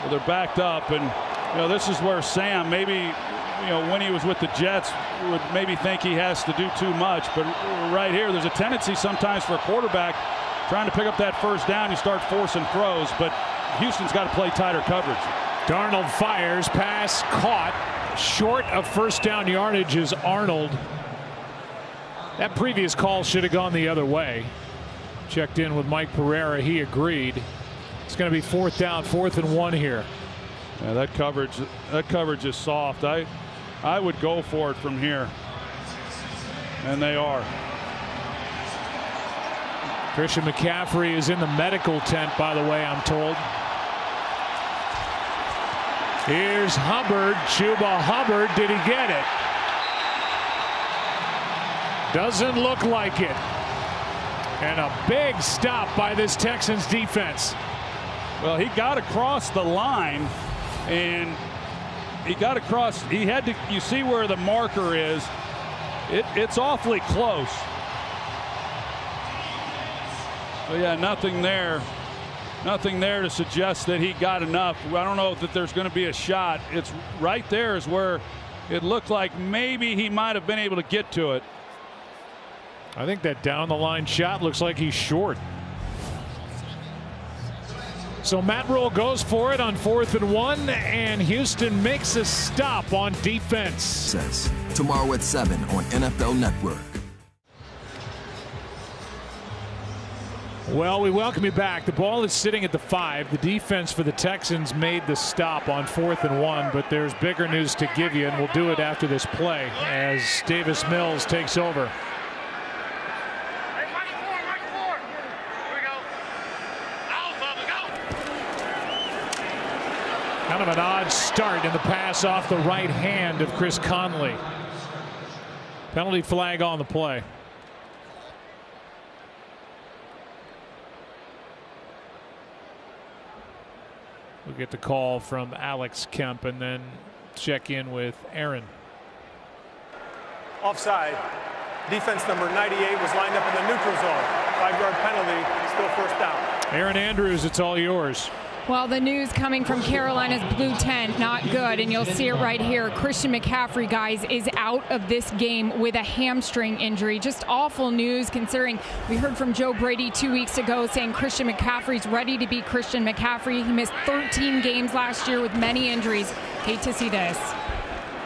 Well, they're backed up, and you know, this is where Sam, maybe, you know, when he was with the Jets, would maybe think he has to do too much, but right here there's a tendency sometimes for a quarterback trying to pick up that first down, you start forcing throws, but Houston's got to play tighter coverage. Darnold fires, pass caught, short of first down yardage is Arnold. That previous call should have gone the other way. Checked in with Mike Pereira, he agreed. It's going to be fourth down, fourth and one here. Yeah, that coverage, that coverage is soft. I, I would go for it from here. And they are. Christian McCaffrey is in the medical tent, by the way, I'm told. Here's Hubbard. Chuba Hubbard. Did he get it? Doesn't look like it. And a big stop by this Texans defense. Well, he got across the line, and he got across. He had to. You see where the marker is. It, it's awfully close. But yeah, nothing there. Nothing there to suggest that he got enough. I don't know that there's going to be a shot. It's right there is where it looked like maybe he might have been able to get to it. I think that down the line shot looks like he's short. So Matt Rhule goes for it on fourth and one, and Houston makes a stop on defense. Says tomorrow at seven on N F L Network. Well, we welcome you back. The ball is sitting at the five. The defense for the Texans made the stop on fourth and one, but there's bigger news to give you, and we'll do it after this play as Davis Mills takes over. Kind of an odd start in the pass off the right hand of Chris Conley. Penalty flag on the play. We'll get the call from Alex Kemp and then check in with Aaron. Offside. Defense number ninety-eight was lined up in the neutral zone. Five-yard penalty, still first down. Aaron Andrews, it's all yours. Well, the news coming from Carolina's blue tent, not good, and you'll see it right here. Christian McCaffrey, guys, is out of this game with a hamstring injury. Just awful news considering we heard from Joe Brady two weeks ago saying Christian McCaffrey's ready to be Christian McCaffrey. He missed thirteen games last year with many injuries. Hate to see this.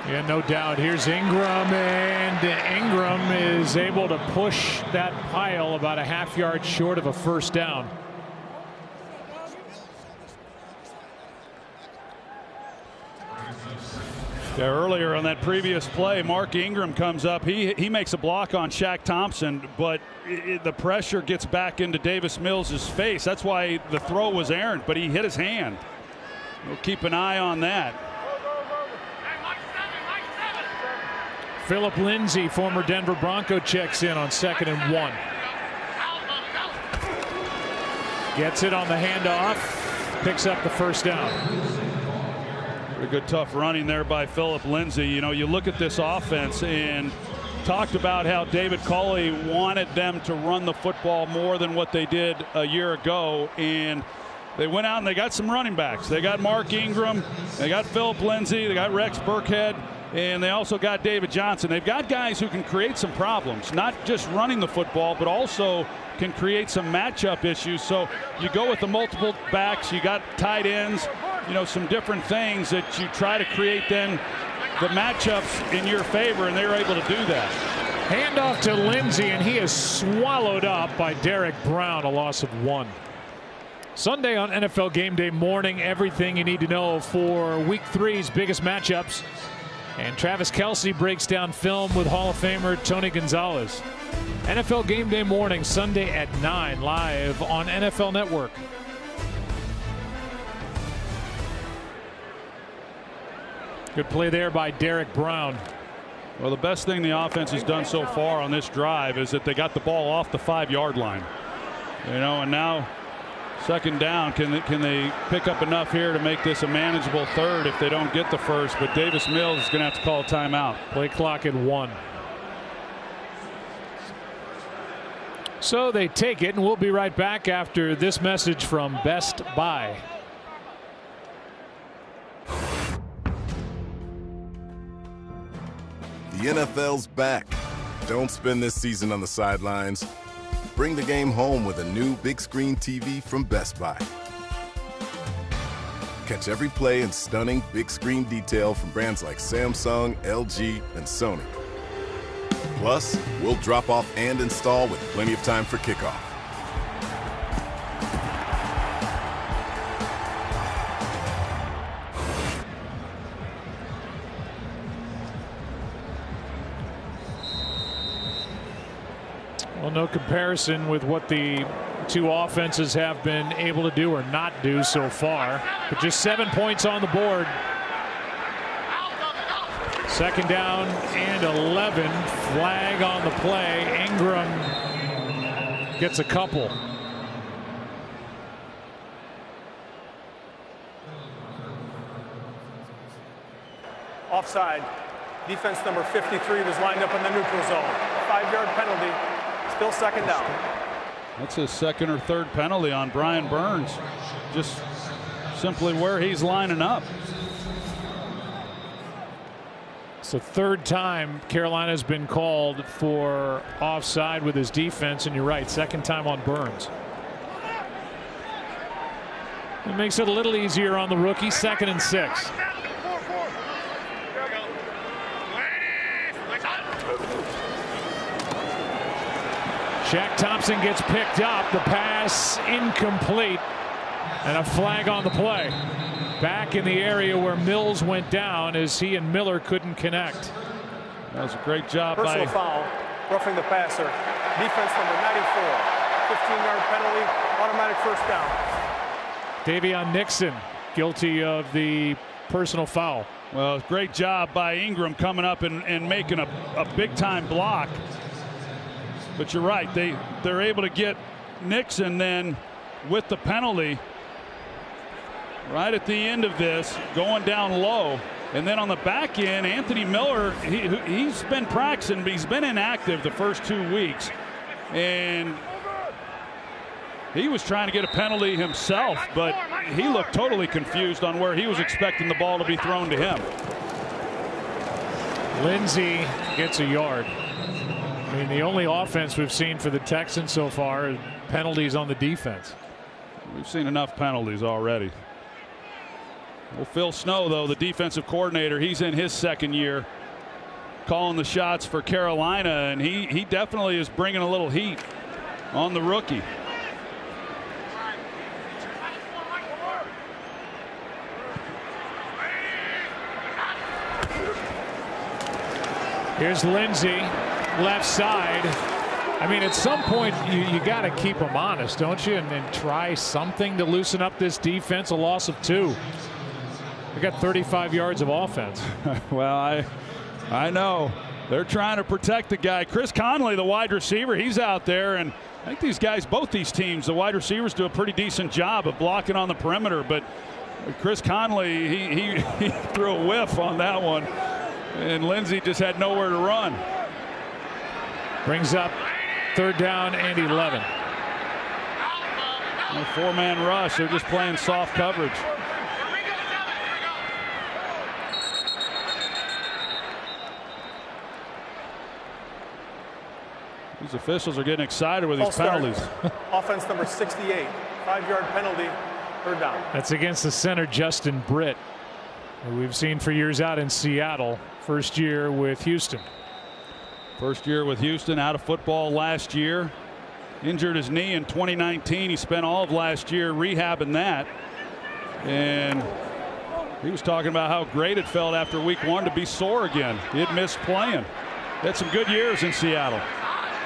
Yeah, no doubt. Here's Ingram, and Ingram is able to push that pile about a half yard short of a first down. Yeah, earlier on that previous play, Mark Ingram comes up. He he makes a block on Shaq Thompson, but it, it, the pressure gets back into Davis Mills' face. That's why the throw was errant, but he hit his hand. We'll keep an eye on that. Philip Lindsay, former Denver Bronco, checks in on second and one. Gets it on the handoff, picks up the first down. A good tough running there by Philip Lindsay. You know, you look at this offense and talked about how David Culley wanted them to run the football more than what they did a year ago, and they went out and they got some running backs. They got Mark Ingram, they got Philip Lindsay, they got Rex Burkhead, and they also got David Johnson. They've got guys who can create some problems, not just running the football, but also can create some matchup issues. So you go with the multiple backs, you got tight ends, you know, some different things that you try to create then the matchups in your favor, and they were able to do that. Handoff to Lindsay, and he is swallowed up by Derek Brown, a loss of one. Sunday on N F L Game Day Morning, everything you need to know for week three's biggest matchups. And Travis Kelce breaks down film with Hall of Famer Tony Gonzalez. N F L Game Day Morning, Sunday at nine, live on N F L Network. Good play there by Derek Brown. Well, the best thing the offense has done so far on this drive is that they got the ball off the five yard line. You know, and now second down, can they, can they pick up enough here to make this a manageable third if they don't get the first? But Davis Mills is going to have to call a timeout. Play clock at one. So they take it, and we'll be right back after this message from Best Buy. The N F L's back. Don't spend this season on the sidelines. Bring the game home with a new big screen T V from Best Buy. Catch every play in stunning big screen detail from brands like Samsung, L G, and Sony. Plus, we'll drop off and install with plenty of time for kickoff. Well, no comparison with what the two offenses have been able to do or not do so far, but just seven points on the board. Second down and eleven. Flag on the play. Ingram gets a couple. Offside. Defense number fifty-three was lined up in the neutral zone. Five-yard penalty. Still second down. That's his second or third penalty on Brian Burns. Just simply where he's lining up. It's the third time Carolina's been called for offside with his defense, and you're right, second time on Burns. It makes it a little easier on the rookie. Second and six. Shaq Thompson gets picked up. The pass incomplete, and a flag on the play. Back in the area where Mills went down, as he and Miller couldn't connect. That was a great job by. Personal foul, roughing the passer. Defense number ninety-four. fifteen-yard penalty, automatic first down. Davion Nixon guilty of the personal foul. Well, great job by Ingram coming up and, and making a, a big-time block. But you're right, they they're able to get Nixon then with the penalty. Right at the end of this, going down low, and then on the back end, Anthony Miller, he, he's been practicing, but he's been inactive the first two weeks, and he was trying to get a penalty himself, but he looked totally confused on where he was expecting the ball to be thrown to him. Lindsey gets a yard. I mean, the only offense we've seen for the Texans so far is penalties on the defense. We've seen enough penalties already. Well, Phil Snow, though, the defensive coordinator, he's in his second year calling the shots for Carolina, and he he definitely is bringing a little heat on the rookie. Here's Lindsey, left side. I mean, at some point, you, you got to keep them honest, don't you? And then try something to loosen up this defense. A loss of two. We got thirty-five yards of offense. Well, I I know they're trying to protect the guy. Chris Conley, the wide receiver, he's out there, and I think these guys, both these teams, the wide receivers do a pretty decent job of blocking on the perimeter, but Chris Conley, he, he, he threw a whiff on that one, and Lindsey just had nowhere to run. Brings up third down and eleven. A four-man rush. They're just playing soft coverage. These officials are getting excited with these penalties. Offense number sixty-eight. Five-yard penalty. Third down. That's against the center, Justin Britt, who we've seen for years out in Seattle. First year with Houston. First year with Houston, out of football last year. Injured his knee in twenty nineteen. He spent all of last year rehabbing that. And he was talking about how great it felt after week one to be sore again. He had missed playing. Had some good years in Seattle.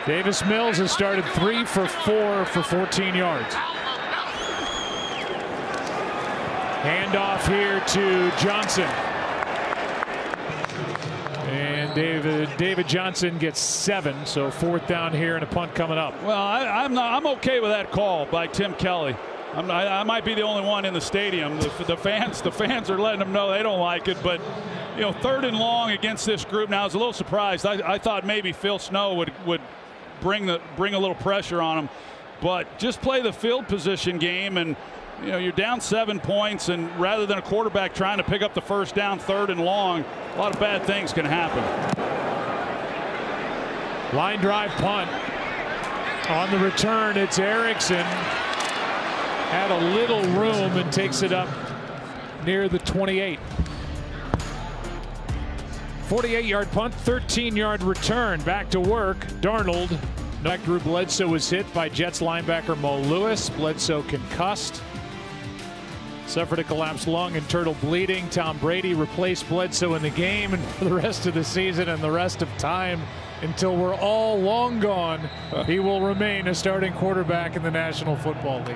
Davis Mills has started three for four for fourteen yards. Handoff here to Johnson. David David Johnson gets seven, so fourth down here and a punt coming up. Well, I, I'm not, I'm okay with that call by Tim Kelly. I'm not, I might be the only one in the stadium. The, the fans the fans are letting them know they don't like it, but you know, third and long against this group. Now I was a little surprised. I, I thought maybe Phil Snow would would bring the bring a little pressure on him, but just play the field position game, and you know, you're down seven points, and rather than a quarterback trying to pick up the first down third and long, a lot of bad things can happen. Line drive punt. On the return, it's Erickson. Had a little room and takes it up near the twenty-eight. forty-eight yard punt, thirteen yard return. Back to work, Darnold. Back Drew Bledsoe was hit by Jets linebacker Mo Lewis. Bledsoe concussed. Suffered a collapsed lung and turtle bleeding. Tom Brady replaced Bledsoe in the game and for the rest of the season and the rest of time until we're all long gone. He will remain a starting quarterback in the National Football League.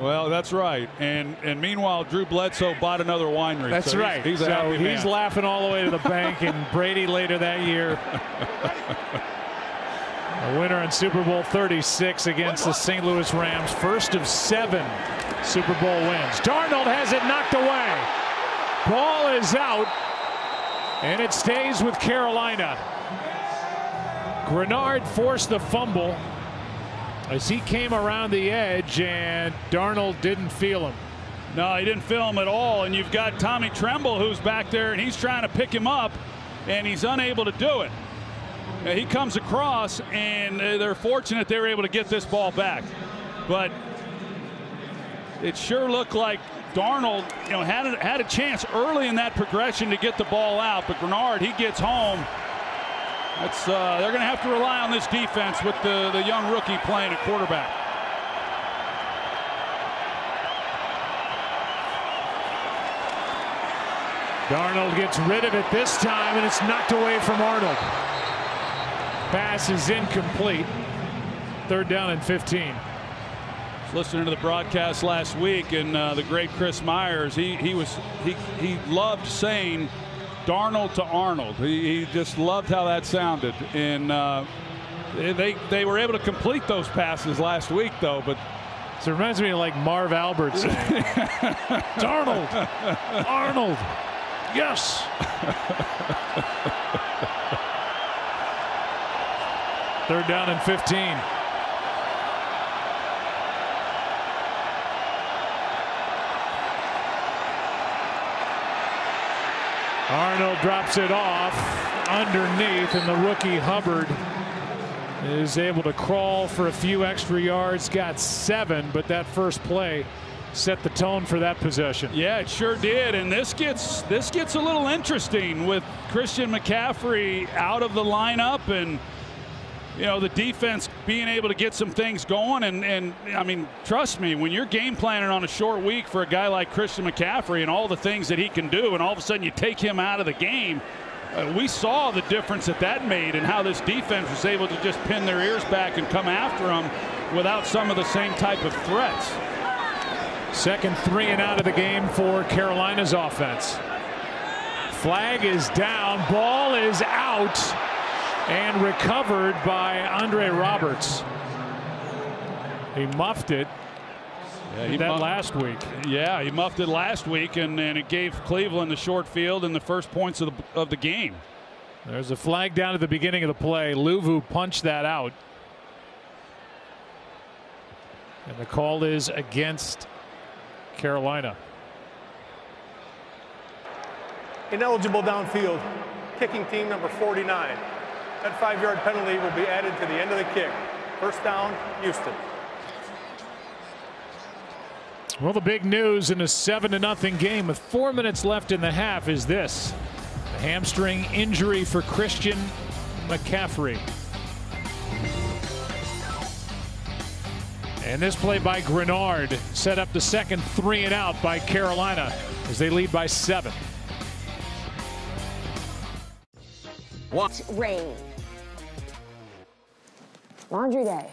Well, that's right. And and meanwhile, Drew Bledsoe bought another winery. That's so right. He's, he's, so happy he's laughing all the way to the bank, and Brady later that year. A winner in Super Bowl thirty-six against the Saint Louis Rams. First of seven Super Bowl wins. Darnold has it knocked away. Ball is out, and it stays with Carolina. Grenard forced the fumble as he came around the edge, and Darnold didn't feel him. No, he didn't feel him at all. And you've got Tommy Tremble who's back there, and he's trying to pick him up, and he's unable to do it. He comes across, and they're fortunate they were able to get this ball back. But it sure looked like Darnold, you know, had a, had a chance early in that progression to get the ball out, but Grenard, he gets home. That's, uh, they're going to have to rely on this defense with the, the young rookie playing at quarterback. Darnold gets rid of it this time, and it's knocked away from Arnold. Pass is incomplete. Third down and fifteen. Listening to the broadcast last week, and uh, the great Chris Myers, he he was he he loved saying Darnold to Arnold. He, he just loved how that sounded, and uh, they they were able to complete those passes last week though. But so it reminds me of like Marv Albert saying, Darnold, Arnold, yes. Third down and fifteen. Arnold drops it off underneath, and the rookie Hubbard is able to crawl for a few extra yards. Got seven, but that first play set the tone for that possession. Yeah, it sure did. And this gets this gets a little interesting with Christian McCaffrey out of the lineup, and you know, the defense being able to get some things going. And, and I mean, trust me, when you're game planning on a short week for a guy like Christian McCaffrey and all the things that he can do, and all of a sudden you take him out of the game, uh, we saw the difference that that made and how this defense was able to just pin their ears back and come after him without some of the same type of threats. Second three and out of the game for Carolina's offense. Flag is down. Ball is out. And recovered by Andre Roberts. He muffed it. Yeah, he did that last week. Yeah, he muffed it last week, and, and it gave Cleveland the short field and the first points of the, of the game. There's a flag down at the beginning of the play. Luvu punched that out. And the call is against Carolina. Ineligible downfield. Kicking team number forty-nine. That five yard penalty will be added to the end of the kick. First down, Houston. Well, the big news in a seven to nothing game with four minutes left in the half is this. A hamstring injury for Christian McCaffrey. And this play by Grenard set up the second three and out by Carolina as they lead by seven. What? Rain. Laundry day.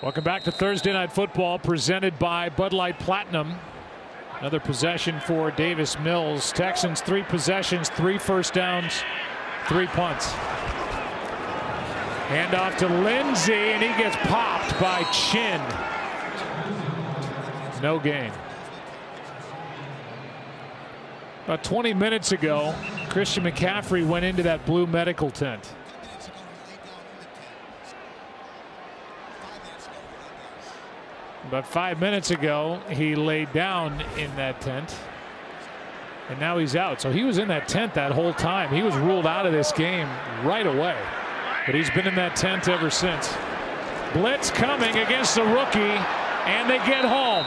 Welcome back to Thursday Night Football, presented by Bud Light Platinum. Another possession for Davis Mills. Texans, three possessions, three first downs, three punts. Handoff to Lindsey, and he gets popped by Chin. No gain. About twenty minutes ago, Christian McCaffrey went into that blue medical tent. About five minutes ago, he laid down in that tent. And now he's out. So he was in that tent that whole time. He was ruled out of this game right away. But he's been in that tent ever since. Blitz coming against the rookie, and they get home.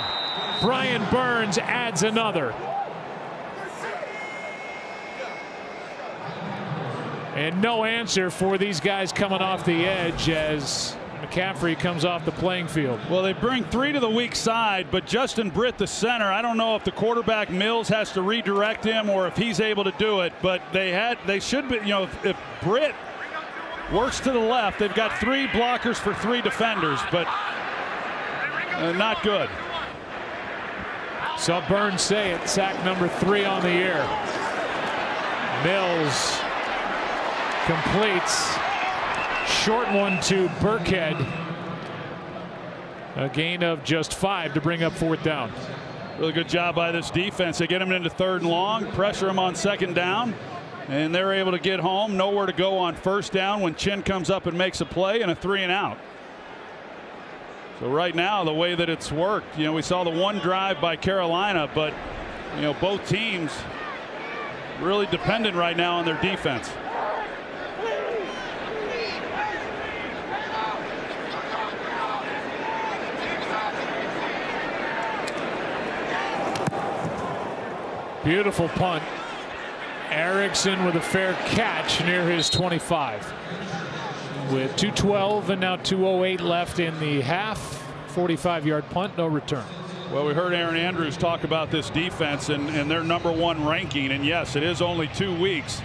Brian Burns adds another. And no answer for these guys coming off the edge as McCaffrey comes off the playing field. Well, they bring three to the weak side, but Justin Britt, the center, I don't know if the quarterback Mills has to redirect him or if he's able to do it, but they had they should be, you know, if, if Britt works to the left, they've got three blockers for three defenders, but uh, not good. Saw Burns say it, sack number three on the air. Mills completes. Short one to Burkhead. A gain of just five to bring up fourth down. Really good job by this defense. They get him into third and long, pressure him on second down, and they're able to get home. Nowhere to go on first down when Chin comes up and makes a play, and a three and out. So right now, the way that it's worked, you know, we saw the one drive by Carolina, but you know, both teams really dependent right now on their defense. Beautiful punt. Erickson with a fair catch near his twenty-five. With two twelve and now two oh eight left in the half. forty-five yard punt, no return. Well, we heard Aaron Andrews talk about this defense and, and their number one ranking. And yes, it is only two weeks.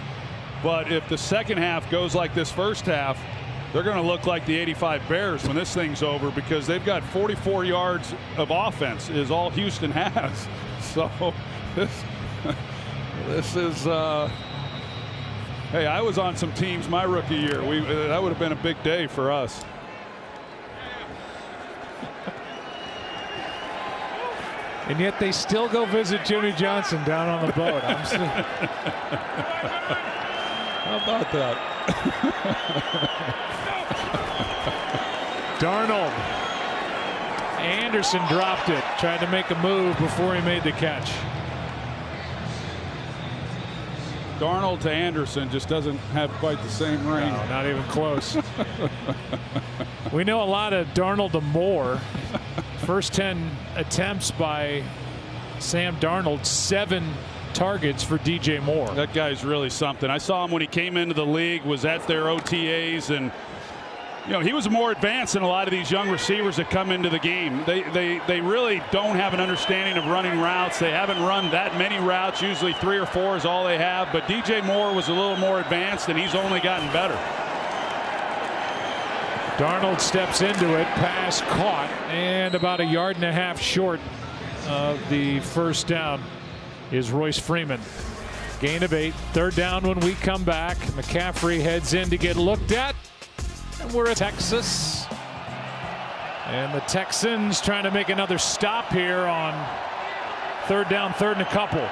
But if the second half goes like this first half, they're going to look like the eighty-five Bears when this thing's over, because they've got forty-four yards of offense is all Houston has. So this... This is uh, hey, I was on some teams my rookie year. We uh, that would have been a big day for us. And yet they still go visit Jimmy Johnson down on the boat. I'm still... How about that? Darnold. Anderson dropped it, tried to make a move before he made the catch. Darnold to Anderson just doesn't have quite the same ring. No, not even close. We know a lot of Darnold to Moore. First ten attempts by Sam Darnold, seven targets for D J Moore. That guy's really something. I saw him when he came into the league, was at their O T As, and you know, he was more advanced than a lot of these young receivers that come into the game. They they they really don't have an understanding of running routes. They haven't run that many routes. Usually three or four is all they have. But D J Moore was a little more advanced, and he's only gotten better. Darnold steps into it. Pass caught, and about a yard and a half short of the first down is Royce Freeman. Gain of eight. Third down when we come back. McCaffrey heads in to get looked at. We're at Texas, and the Texans trying to make another stop here on third down, third and a couple.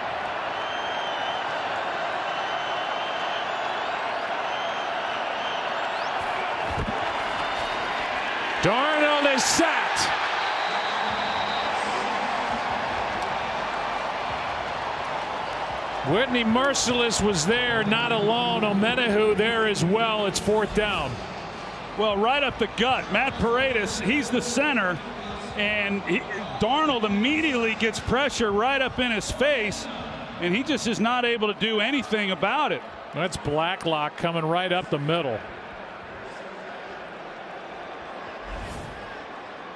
Darnold is sacked. Whitney Merciless was there, not alone. Omenahu there as well. It's fourth down. Well, right up the gut, Matt Paredes, he's the center, and he, Darnold immediately gets pressure right up in his face, and he just is not able to do anything about it. That's Blacklock coming right up the middle.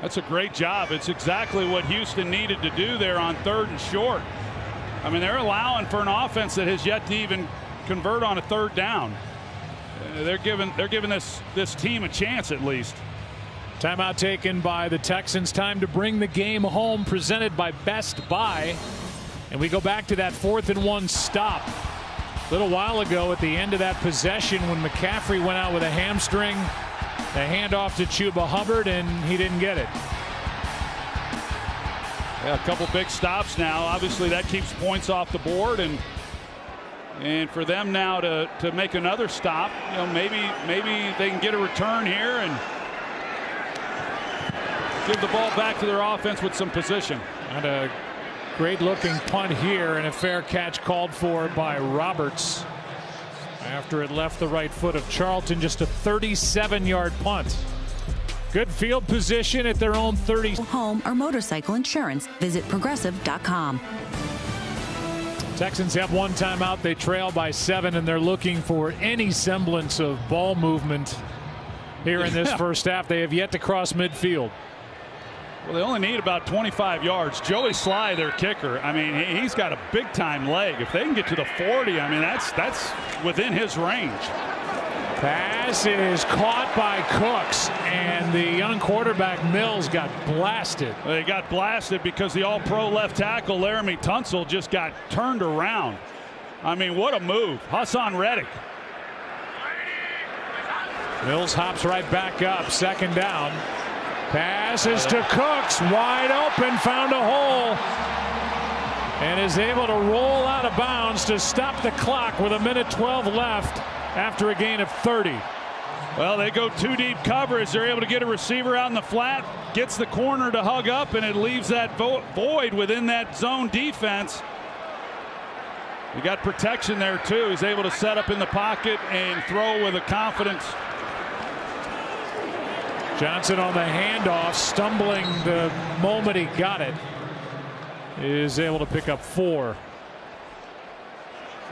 That's a great job. It's exactly what Houston needed to do there on third and short. I mean, they're allowing for an offense that has yet to even convert on a third down. They're giving they're giving this this team a chance at least. Timeout taken by the Texans. Time to bring the game home, presented by Best Buy. And we go back to that fourth and one stop a little while ago at the end of that possession when McCaffrey went out with a hamstring. The handoff to Chuba Hubbard, and he didn't get it. Yeah, a couple big stops now. Obviously that keeps points off the board, and and for them now to to make another stop, you know, maybe maybe they can get a return here and give the ball back to their offense with some position. And a great looking punt here, and a fair catch called for by Roberts after it left the right foot of Charlton. Just a thirty-seven yard punt. Good field position at their own thirty. Home or motorcycle insurance, visit progressive dot com. Texans have one timeout. They trail by seven, and they're looking for any semblance of ball movement here in this yeah. first half. They have yet to cross midfield. Well, they only need about twenty-five yards. Joey Sly, their kicker, I mean, he's got a big time leg. If they can get to the forty, I mean, that's that's within his range. Pass is caught by Cooks, and the young quarterback Mills got blasted. They got blasted because the all-pro left tackle Laramie Tunsil just got turned around. I mean, what a move. Hassan Reddick. Mills hops right back up, second down. Passes to Cooks, wide open, found a hole, and is able to roll out of bounds to stop the clock with a minute twelve left after a gain of thirty. Well, they go two deep coverage. They're able to get a receiver out in the flat, gets the corner to hug up, and it leaves that vo void within that zone defense. You got protection there too. He's able to set up in the pocket and throw with a confidence. Johnson on the handoff, stumbling the moment he got it, is able to pick up four.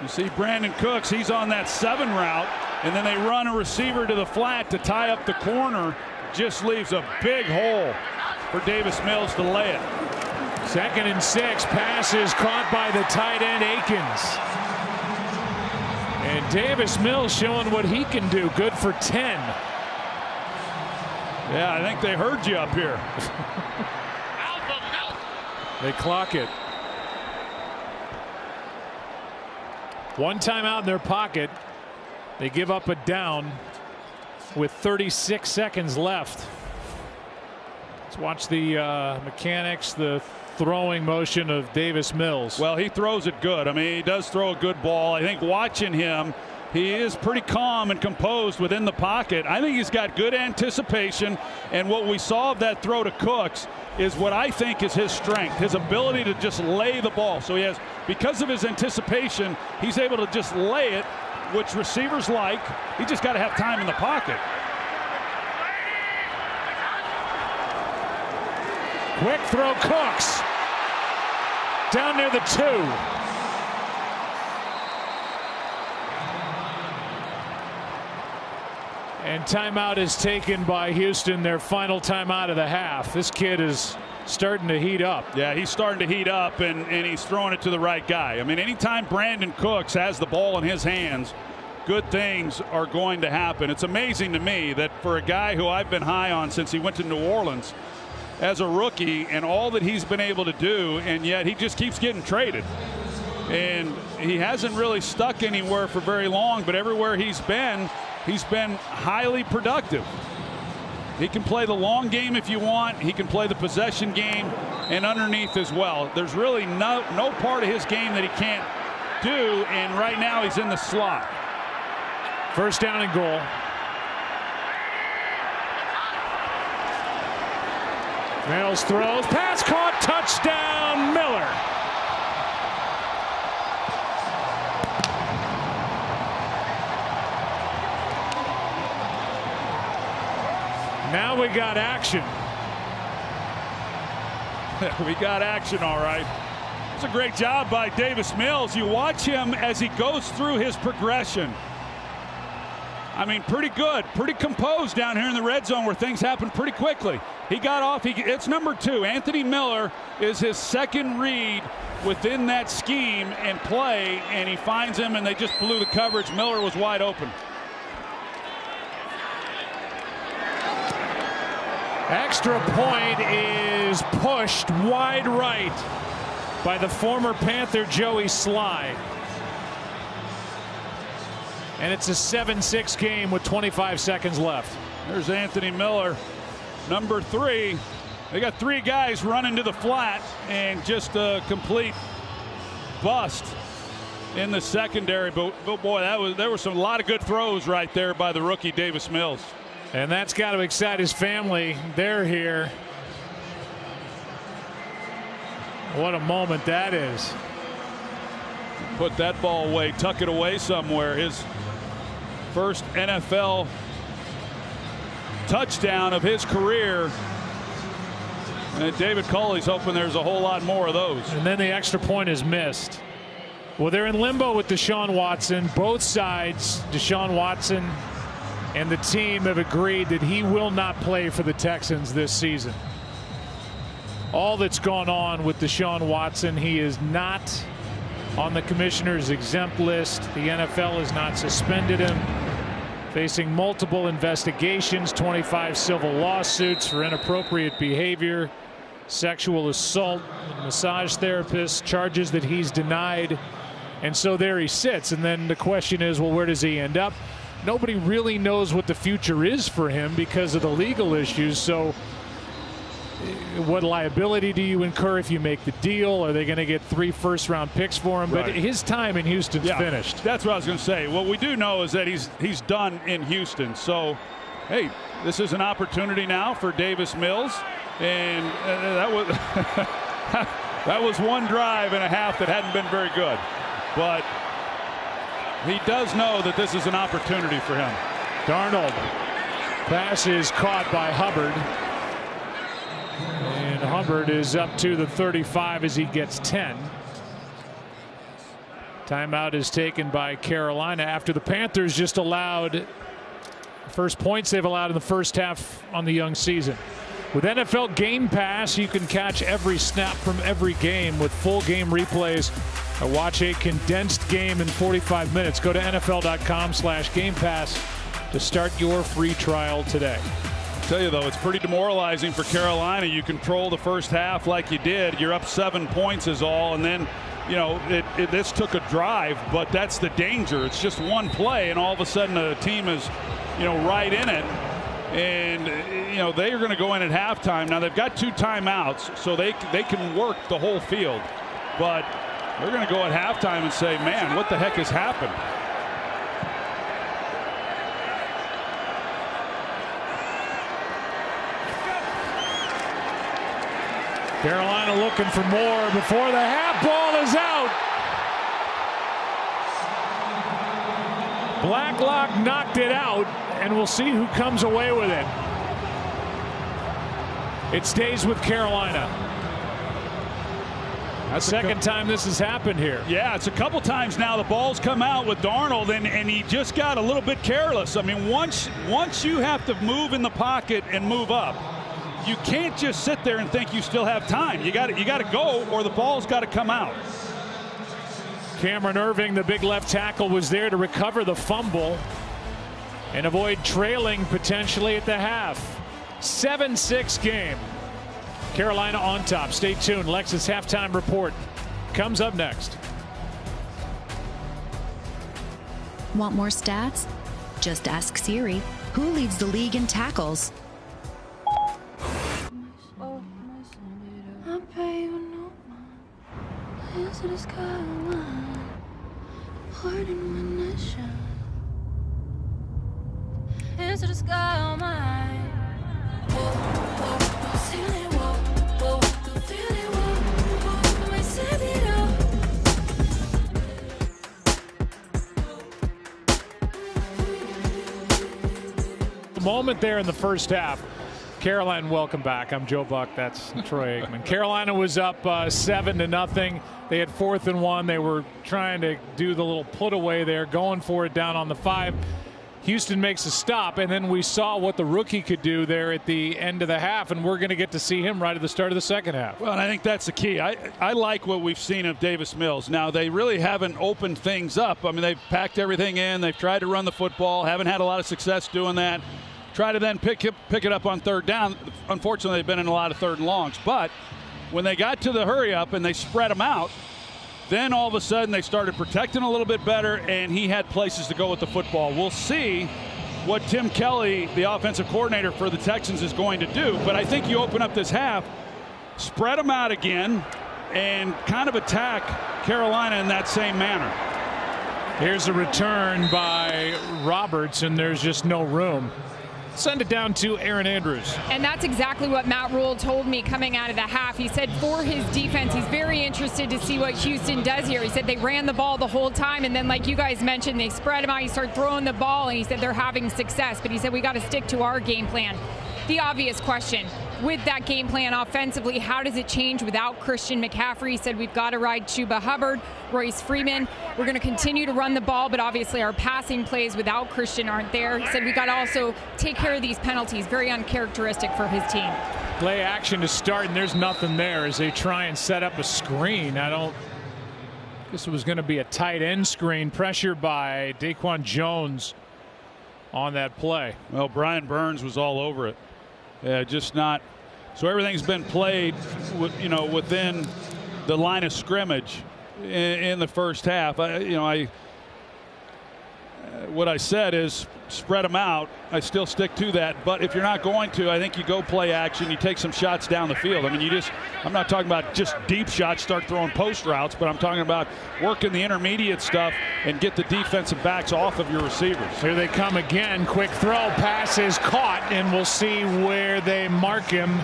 You see Brandon Cooks, he's on that seven route, and then they run a receiver to the flat to tie up the corner. Just leaves a big hole for Davis Mills to lay it. Second and six, passes caught by the tight end Akins. And Davis Mills showing what he can do, good for ten. Yeah, I think they heard you up here. They clock it. One timeout in their pocket. They give up a down with thirty-six seconds left. Let's watch the uh, mechanics, the throwing motion of Davis Mills. Well, he throws it good. I mean, he does throw a good ball. I think watching him, he is pretty calm and composed within the pocket. I think he's got good anticipation, and what we saw of that throw to Cooks is what I think is his strength, his ability to just lay the ball. So he has, because of his anticipation, he's able to just lay it, which receivers like. He just got to have time in the pocket. Quick throw, Cooks. Down near the two. And timeout is taken by Houston, their final timeout of the half. This kid is starting to heat up. Yeah, he's starting to heat up, and, and he's throwing it to the right guy. I mean, anytime Brandon Cooks has the ball in his hands, good things are going to happen. It's amazing to me that for a guy who I've been high on since he went to New Orleans as a rookie, and all that he's been able to do, and yet he just keeps getting traded. And he hasn't really stuck anywhere for very long, but everywhere he's been, he's been highly productive. He can play the long game if you want. He can play the possession game and underneath as well. There's really no no part of his game that he can't do, and right now he's in the slot. First down and goal. Mills throws, pass caught, touchdown Miller. Now we got action. We got action, all right. It's a great job by Davis Mills. You watch him as he goes through his progression. I mean, pretty good, pretty composed down here in the red zone where things happen pretty quickly. He got off. He, it's number two. Anthony Miller is his second read within that scheme and play, and he finds him, and they just blew the coverage. Miller was wide open. Extra point is pushed wide right by the former Panther Joey Sly. And it's a seven six game with twenty-five seconds left. There's Anthony Miller, number three. They got three guys running to the flat, and just a complete bust in the secondary. But, but boy, that was there were some a lot of good throws right there by the rookie Davis Mills. And that's got to excite his family. They're here. What a moment that is. Put that ball away, tuck it away somewhere. His first N F L touchdown of his career. And David Culley's hoping there's a whole lot more of those. And then the extra point is missed. Well, they're in limbo with Deshaun Watson. Both sides, Deshaun Watson and the team, have agreed that he will not play for the Texans this season. All that's gone on with Deshaun Watson, he is not on the commissioner's exempt list. The N F L has not suspended him. Facing multiple investigations, twenty-five civil lawsuits for inappropriate behavior, sexual assault, massage therapist, charges that he's denied. And so there he sits. And then the question is, well, where does he end up? Nobody really knows what the future is for him because of the legal issues. So what liability do you incur if you make the deal? Are they going to get three first round picks for him? Right. But his time in Houston's yeah, finished. That's what I was going to say. What we do know is that he's he's done in Houston. So, hey, this is an opportunity now for Davis Mills. And uh, that was that was one drive and a half that hadn't been very good. But he does know that this is an opportunity for him. Darnold. Pass is caught by Hubbard. And Hubbard is up to the thirty-five as he gets ten. Timeout is taken by Carolina after the Panthers just allowed first points they've allowed in the first half on the young season. With N F L Game Pass, you can catch every snap from every game with full game replays or watch a condensed game in forty-five minutes. Go to N F L dot com slash Game Pass to start your free trial today. Tell you though, it's pretty demoralizing for Carolina. You control the first half like you did. You're up seven points is all, and then you know it, it this took a drive, but that's the danger. It's just one play and all of a sudden the team is you know right in it, and you know they are going to go in at halftime. Now they've got two timeouts, so they they can work the whole field, but they're going to go at halftime and say, man, what the heck has happened? Carolina looking for more before the half. Ball is out. Blacklock knocked it out, and we'll see who comes away with it. It stays with Carolina. That's second time this has happened here. Yeah, it's a couple times now. The ball's come out with Darnold, and, and he just got a little bit careless. I mean, once once you have to move in the pocket and move up, you can't just sit there and think you still have time. You got you got to go, or the ball's got to come out. Cameron Irving, the big left tackle, was there to recover the fumble and avoid trailing potentially at the half. seven six game. Carolina on top. Stay tuned. Lex's halftime report comes up next. Want more stats? Just ask Siri. Who leads the league in tackles? Moment there in the first half. Carolina, welcome back. I'm Joe Buck. That's Troy Aikman. Carolina was up uh, seven to nothing. They had fourth and one. They were trying to do the little put away there, going for it down on the five. Houston makes a stop, and then we saw what the rookie could do there at the end of the half, and we're going to get to see him right at the start of the second half. Well, and I think that's the key. I, I like what we've seen of Davis Mills. Now, they really haven't opened things up. I mean, they've packed everything in. They've tried to run the football, haven't had a lot of success doing that. Try to then pick, pick it up on third down. Unfortunately, they've been in a lot of third and longs. But when they got to the hurry up and they spread him out, then all of a sudden they started protecting a little bit better, and he had places to go with the football. We'll see what Tim Kelly, the offensive coordinator for the Texans, is going to do. But I think you open up this half, spread them out again, and kind of attack Carolina in that same manner. Here's a return by Roberts, and there's just no room. Send it down to Aaron Andrews. And that's exactly what Matt Rhule told me coming out of the half. He said for his defense, he's very interested to see what Houston does here. He said they ran the ball the whole time, and then, like you guys mentioned, they spread them out. You start throwing the ball, and he said they're having success. But he said we got to stick to our game plan. The obvious question, with that game plan offensively, how does it change without Christian McCaffrey? He said we've got to ride Chuba Hubbard, Royce Freeman. We're going to continue to run the ball, but obviously our passing plays without Christian aren't there. He said we got to also take care of these penalties. Very uncharacteristic for his team. Play action to start, and there's nothing there as they try and set up a screen. I don't... This was going to be a tight end screen. Pressure by Daquan Jones on that play. Well, Brian Burns was all over it. Uh, just not so everything's been played with, you know, within the line of scrimmage in, in the first half. I, you know, I uh, what I said is spread them out. I still stick to that. But if you're not going to, I think you go play action. You take some shots down the field. I mean, you just I'm not talking about just deep shots, start throwing post routes, but I'm talking about working the intermediate stuff and get the defensive backs off of your receivers. Here they come again. Quick throw, pass is caught, and we'll see where they mark him.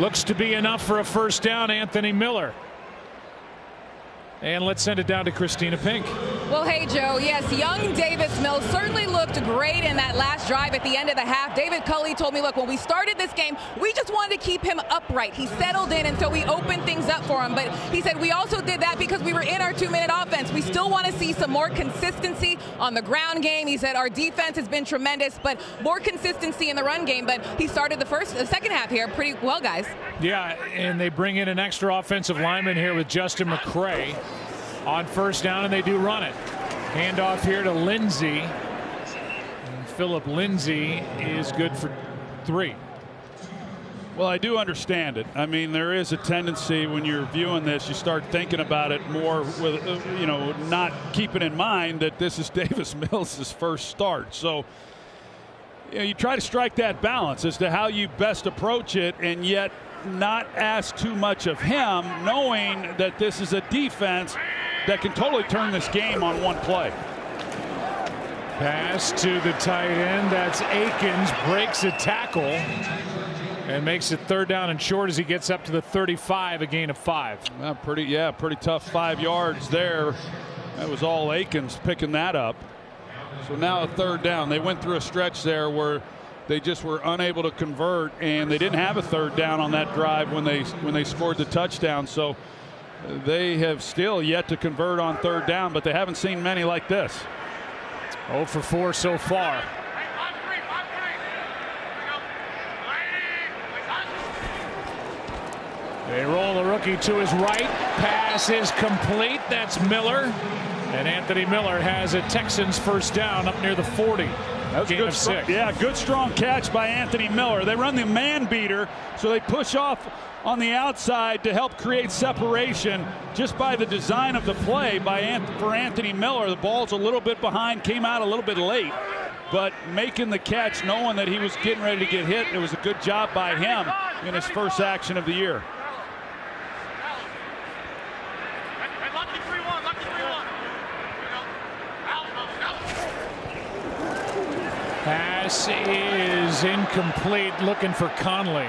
Looks to be enough for a first down, Anthony Miller. And let's send it down to Christina Pink. Well, hey, Joe. Yes, young Davis Mills certainly looked great in that last drive at the end of the half. David Culley told me, look, when we started this game, we just wanted to keep him upright. He settled in, and so we opened things up for him. But he said we also did that because we were in our two-minute offense. We still want to see some more consistency on the ground game. He said our defense has been tremendous, but more consistency in the run game. But he started the first, the second half here pretty well, guys. Yeah, and they bring in an extra offensive lineman here with Justin McCray. On first down, and they do run it. Handoff here to Lindsey. And Phillip Lindsey is good for three. Well, I do understand it. I mean, there is a tendency when you're viewing this, you start thinking about it more with, you know, not keeping in mind that this is Davis Mills' first start. So, you know, you try to strike that balance as to how you best approach it, and yet not ask too much of him, knowing that this is a defense that can totally turn this game on one play. Pass to the tight end. That's Akins. Breaks a tackle and makes it third down and short as he gets up to the thirty-five, a gain of five. Well, pretty, yeah, pretty tough five yards there. That was all Akins picking that up. So now a third down. They went through a stretch there where they just were unable to convert, and they didn't have a third down on that drive when they when they scored the touchdown. So they have still yet to convert on third down, but they haven't seen many like this. oh for four so far. They roll the rookie to his right. Pass is complete. That's Miller. And Anthony Miller has a Texans first down up near the forty. That's a good of six. Yeah, good strong catch by Anthony Miller. They run the man beater, so they push off on the outside to help create separation just by the design of the play by Anth for Anthony Miller. The ball's a little bit behind, came out a little bit late, but making the catch knowing that he was getting ready to get hit. It was a good job by him in his first action of the year. Pass is incomplete, looking for Conley.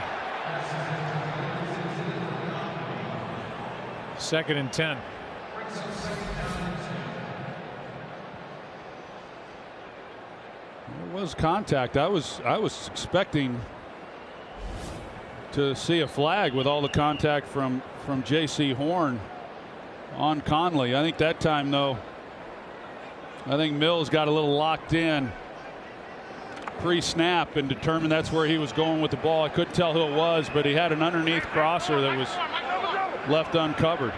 Second and ten. It was contact. I was I was expecting to see a flag with all the contact from from J C. Horn on Conley. I think that time though, I think Mills got a little locked in pre-snap and determined that's where he was going with the ball. I couldn't tell who it was, but he had an underneath crosser that was left uncovered.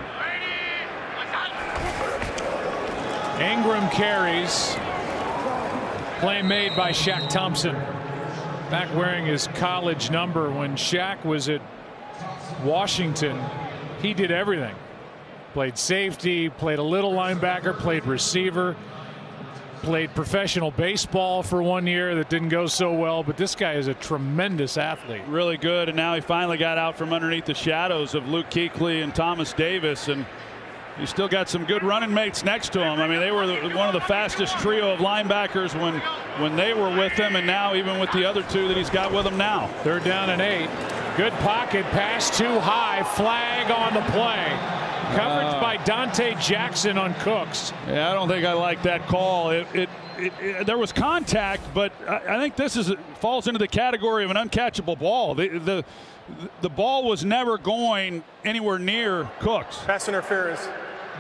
Ingram carries. Play made by Shaq Thompson. Back wearing his college number when Shaq was at Washington. he did everything. Played safety, played a little linebacker, played receiver, played professional baseball for one year. That didn't go so well, but this guy is a tremendous athlete. Really good, and now he finally got out from underneath the shadows of Luke Kuechly and Thomas Davis, and he's still got some good running mates next to him. I mean, they were one of the fastest trio of linebackers when when they were with him, and now even with the other two that he's got with him now. Third down and eight. Good pocket pass, too high, flag on the play. Coverage uh, by Dante Jackson on Cooks. Yeah, I don't think I like that call. It, it, it, it there was contact, but I, I think this is falls into the category of an uncatchable ball. The the the ball was never going anywhere near Cooks. Pass interference,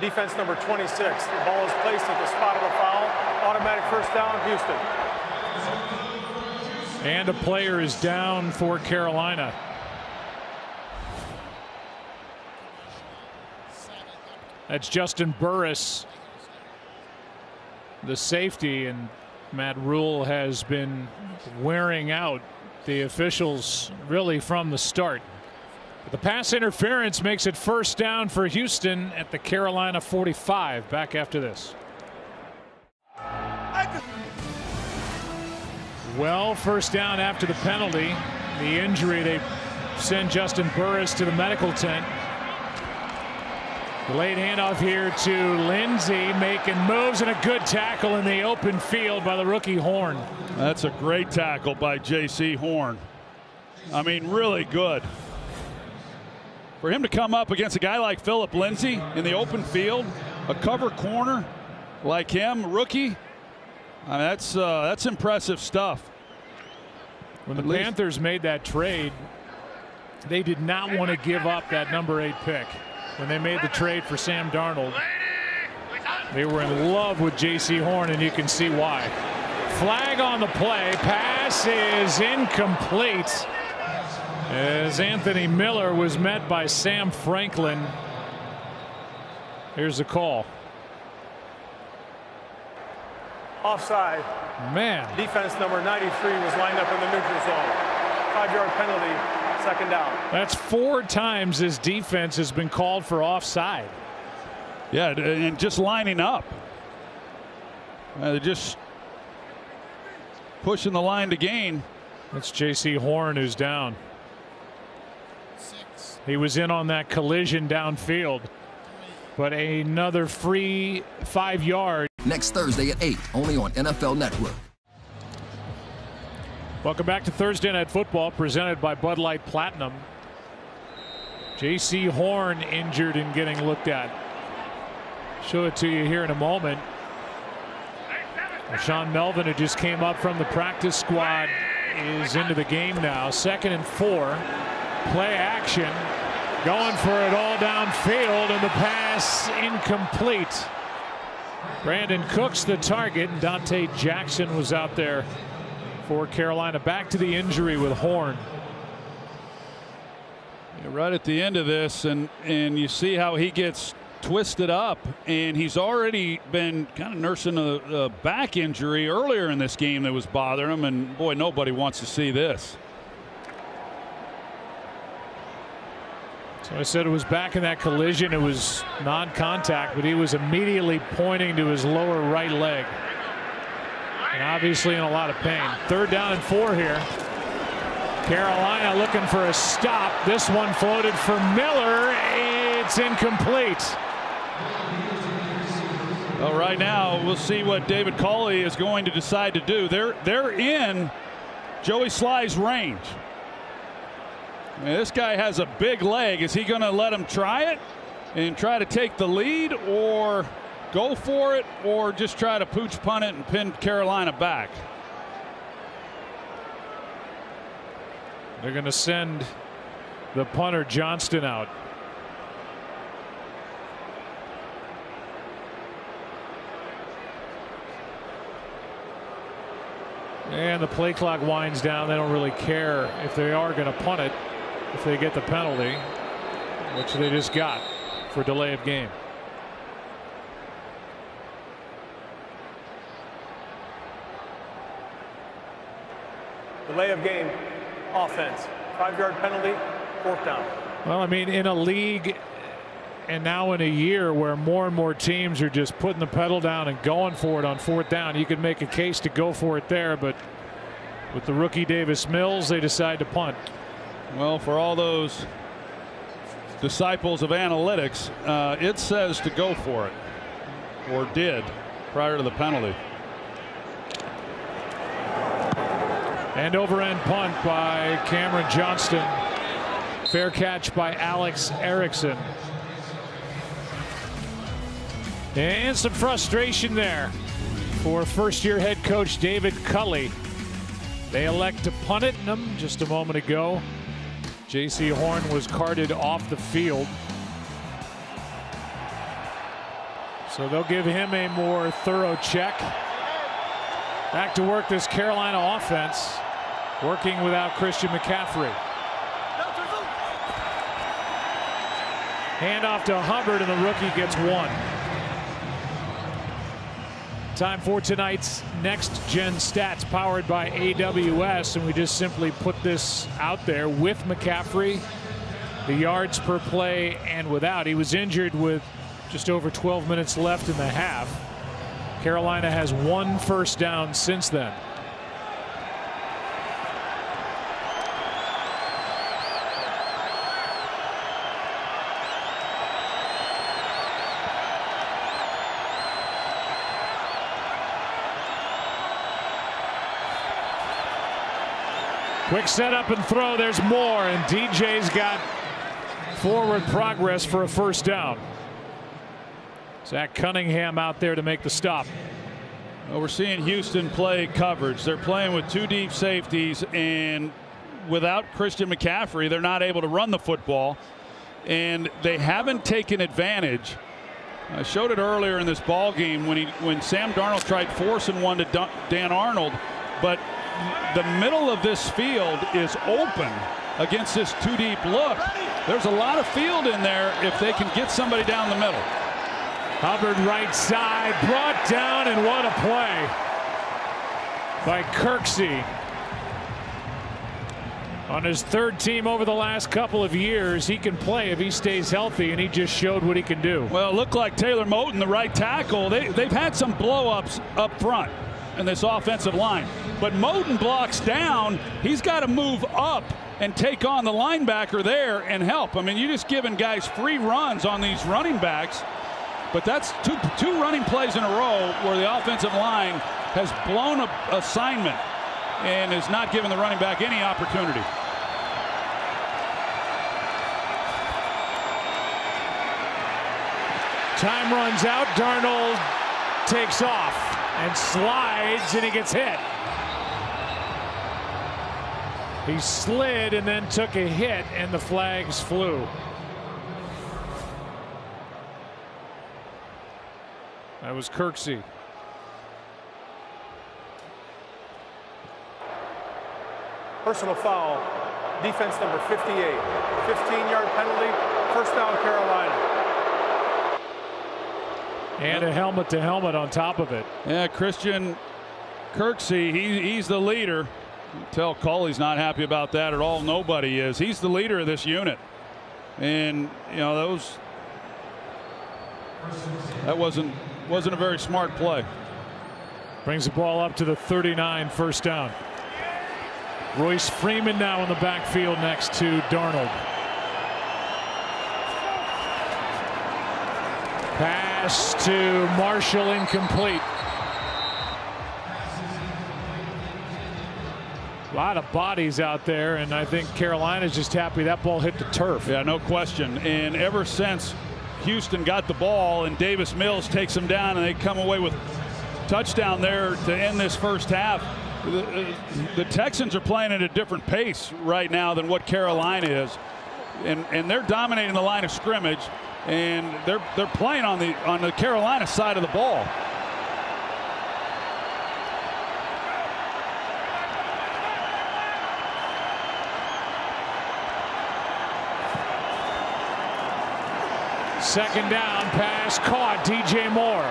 defense number twenty-six. The ball is placed at the spot of the foul. Automatic first down, Houston. And a player is down for Carolina. That's Justin Burris, the safety, and Matt Rhule has been wearing out the officials really from the start. But the pass interference makes it first down for Houston at the Carolina forty-five. Back after this. Well, first down after the penalty. The injury, they send Justin Burris to the medical tent. Late handoff here to Lindsey, making moves, and a good tackle in the open field by the rookie Horn. That's a great tackle by J C. Horn. I mean, really good. For him to come up against a guy like Philip Lindsey in the open field, a cover corner like him, rookie, I mean, that's uh, that's impressive stuff. When the Panthers made that trade, they did not want to give up that number eight pick. When they made the trade for Sam Darnold, they were in love with J C. Horn, and you can see why. Flag on the play. Pass is incomplete as Anthony Miller was met by Sam Franklin. Here's the call. Offside. Man. Defense number ninety-three was lined up in the neutral zone. Five-yard penalty. Second down. That's four times his defense has been called for offside. Yeah, and just lining up. Uh, they're just pushing the line to gain. That's J C. Horn who's down. Six. He was in on that collision downfield, but another free five yard. Next Thursday at eight, only on N F L Network. Welcome back to Thursday Night Football, presented by Bud Light Platinum. J C. Horn injured and getting looked at. Show it to you here in a moment. Sean Melvin, who just came up from the practice squad, is into the game now. Second and four. Play action. Going for it all downfield, and the pass incomplete. Brandon Cooks the target, and Dante Jackson was out there for Carolina. Back to the injury with Horn. Yeah, right at the end of this, and and you see how he gets twisted up, and he's already been kind of nursing a, a back injury earlier in this game that was bothering him, and boy, nobody wants to see this. So I said it was back in that collision. It was non-contact, but he was immediately pointing to his lower right leg. And obviously in a lot of pain. Third down and four here. Carolina looking for a stop. This one floated for Miller. It's incomplete. Well, right now we'll see what David Culley is going to decide to do. They're they're in Joey Sly's range. I mean, this guy has a big leg. Is he going to let him try it and try to take the lead, or go for it, or just try to pooch punt it and pin Carolina back? They're going to send the punter Johnston out. And the play clock winds down. They don't really care if they are going to punt it if they get the penalty, which they just got for delay of game. Delay of game, offense, five-yard penalty, fourth down. Well, I mean, in a league And now in a year where more and more teams are just putting the pedal down and going for it on fourth down, you could make a case to go for it there. But with the rookie Davis Mills, they decide to punt. Well, for all those disciples of analytics, uh, it says to go for it, or did, prior to the penalty. And over-end punt by Cameron Johnston. Fair catch by Alex Erickson. And some frustration there for first-year head coach David Culley. They elect to punt it. Them just a moment ago, J C. Horn was carted off the field. So they'll give him a more thorough check. Back to work this Carolina offense, working without Christian McCaffrey. Hand off to Hubbard, and the rookie gets one. Time for tonight's Next Gen Stats, powered by A W S, and we just simply put this out there with McCaffrey, the yards per play, and without. He was injured with just over twelve minutes left in the half. Carolina has one first down since then. Quick setup and throw. There's Moore, and D J's got forward progress for a first down. Zach Cunningham out there to make the stop. Well, we're seeing Houston play coverage. They're playing with two deep safeties, and without Christian McCaffrey, they're not able to run the football, and they haven't taken advantage. I showed it earlier in this ball game when he when Sam Darnold tried force and one to Dan Arnold, but the middle of this field is open against this two deep look. There's a lot of field in there if they can get somebody down the middle. Hubbard right side, brought down, and what a play by Kirksey. On his third team over the last couple of years, he can play if he stays healthy, and he just showed what he can do. Well, it looked like Taylor Moten, the right tackle. They, they've had some blow-ups up front in this offensive line, but Moten blocks down. He's got to move up and take on the linebacker there and help. I mean, you're just giving guys free runs on these running backs. But that's two, two running plays in a row where the offensive line has blown an assignment and is not giving the running back any opportunity. Time runs out. Darnold takes off and slides, and he gets hit. He slid and then took a hit, and the flags flew. That was Kirksey. Personal foul, defense number fifty-eight. fifteen-yard penalty, first down Carolina. And a helmet-to-helmet on top of it. Yeah, Christian Kirksey, he, he's the leader. You tell Culley's not happy about that at all. Nobody is. He's the leader of this unit. And, you know, those... That wasn't... Wasn't a very smart play. Brings the ball up to the thirty-nine, first down. Royce Freeman now in the backfield next to Darnold. Pass to Marshall, incomplete. A lot of bodies out there, and I think Carolina's just happy that ball hit the turf. Yeah, no question. And ever since Houston got the ball and Davis Mills takes them down, and they come away with touchdown there to end this first half. The, the Texans are playing at a different pace right now than what Carolina is, and and they're dominating the line of scrimmage, and they're they're playing on the on the Carolina side of the ball. Second down, pass caught, D J Moore.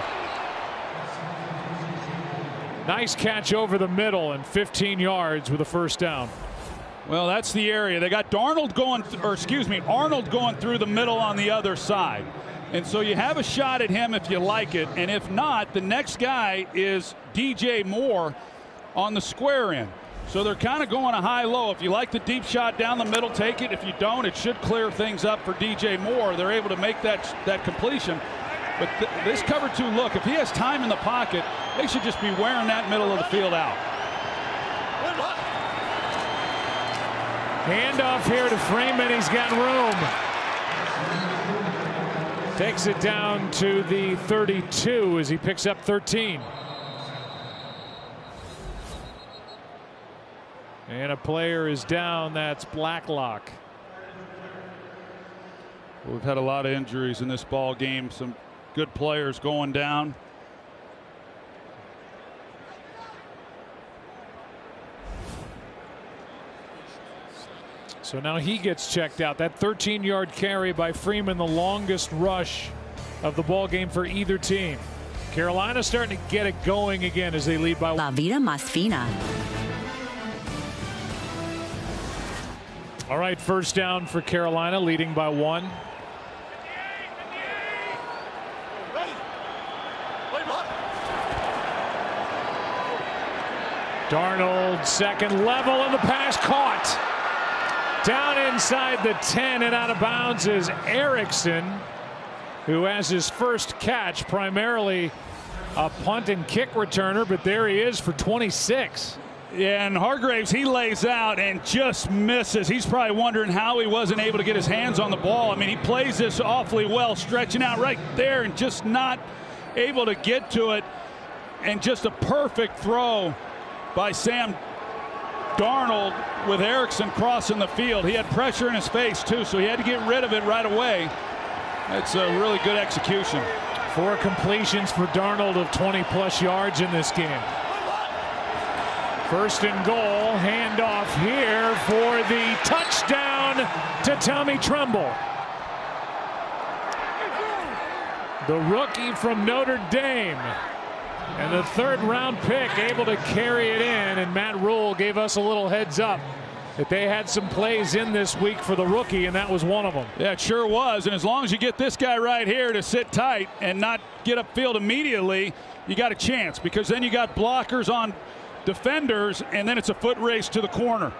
Nice catch over the middle, and fifteen yards with a first down. Well, that's the area. They got Darnold going, or excuse me, Arnold going through the middle on the other side. And so you have a shot at him if you like it. And if not, the next guy is D J Moore on the square end. So they're kind of going a high-low. If you like the deep shot down the middle, take it. If you don't, it should clear things up for D J Moore. They're able to make that, that completion. But th this cover two look, if he has time in the pocket, they should just be wearing that middle of the field out. Handoff here to Freeman. He's got room. Takes it down to the thirty-two as he picks up thirteen. And a player is down. That's Blacklock. Well, we've had a lot of injuries in this ball game. Some good players going down. So now he gets checked out. That thirteen yard carry by Freeman, the longest rush of the ball game for either team. Carolina starting to get it going again as they lead by La Vida Más Fina. All right, first down for Carolina, leading by one. Darnold, second level, and the pass caught. Down inside the ten and out of bounds is Erickson, who has his first catch, primarily a punt and kick returner, but there he is for twenty-six. Yeah, and Hargraves, he lays out and just misses. He's probably wondering how he wasn't able to get his hands on the ball. I mean, he plays this awfully well, stretching out right there and just not able to get to it. And just a perfect throw by Sam Darnold with Erickson crossing the field. He had pressure in his face too, so he had to get rid of it right away. That's a really good execution. Four completions for Darnold of twenty plus yards in this game. First and goal, handoff here for the touchdown to Tommy Trumbull. The rookie from Notre Dame. And the third round pick able to carry it in, and Matt Rhule gave us a little heads up that they had some plays in this week for the rookie, and that was one of them. Yeah, it sure was. And as long as you get this guy right here to sit tight and not get upfield immediately, you got a chance, because then you got blockers on defenders, and then it's a foot race to the corner.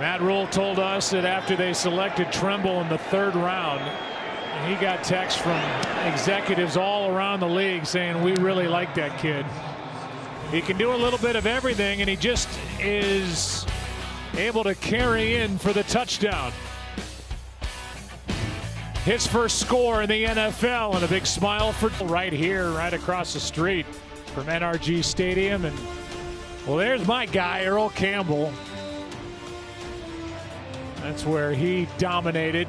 Matt Rhule told us that after they selected Trumbull in the third round, he got texts from executives all around the league saying, we really like that kid. He can do a little bit of everything, and he just is able to carry in for the touchdown. His first score in the N F L, and a big smile for right here, right across the street from N R G Stadium. And well, there's my guy, Earl Campbell. That's where he dominated.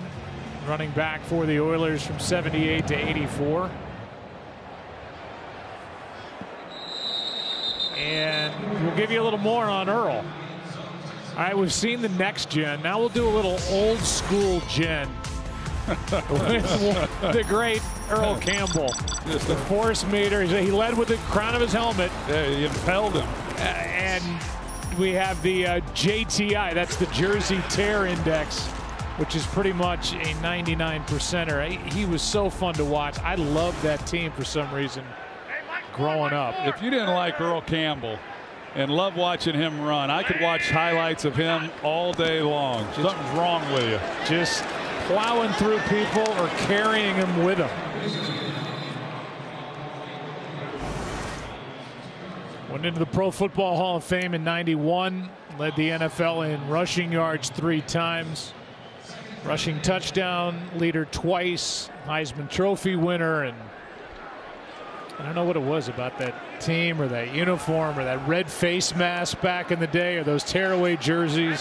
Running back for the Oilers from seventy-eight to eighty-four. And we'll give you a little more on Earl. All right, we've seen the next gen. Now we'll do a little old school gen with the great Earl Campbell. The force meter. He led with the crown of his helmet. Yeah, he impelled him. Uh, and we have the uh, J T I. That's the Jersey Tear Index, which is pretty much a ninety-nine percenter. He was so fun to watch. I loved that team for some reason growing up. If you didn't like Earl Campbell and love watching him run, I could watch highlights of him all day long. Something's wrong with you. Just plowing through people or carrying him with him. Went into the Pro Football Hall of Fame in ninety-one. Led the N F L in rushing yards three times. Rushing touchdown leader twice, Heisman Trophy winner, and I don't know what it was about that team or that uniform or that red face mask back in the day, or those tearaway jerseys.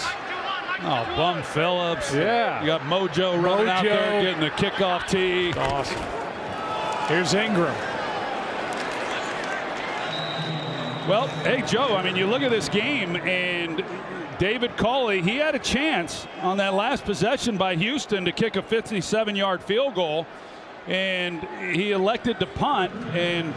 Oh, Bum Phillips. Yeah. You got Mojo running Mojo. out there getting the kickoff tee. That's awesome. Here's Ingram. Well, hey, Joe, I mean, you look at this game, and David Culley, he had a chance on that last possession by Houston to kick a fifty-seven yard field goal, and he elected to punt. And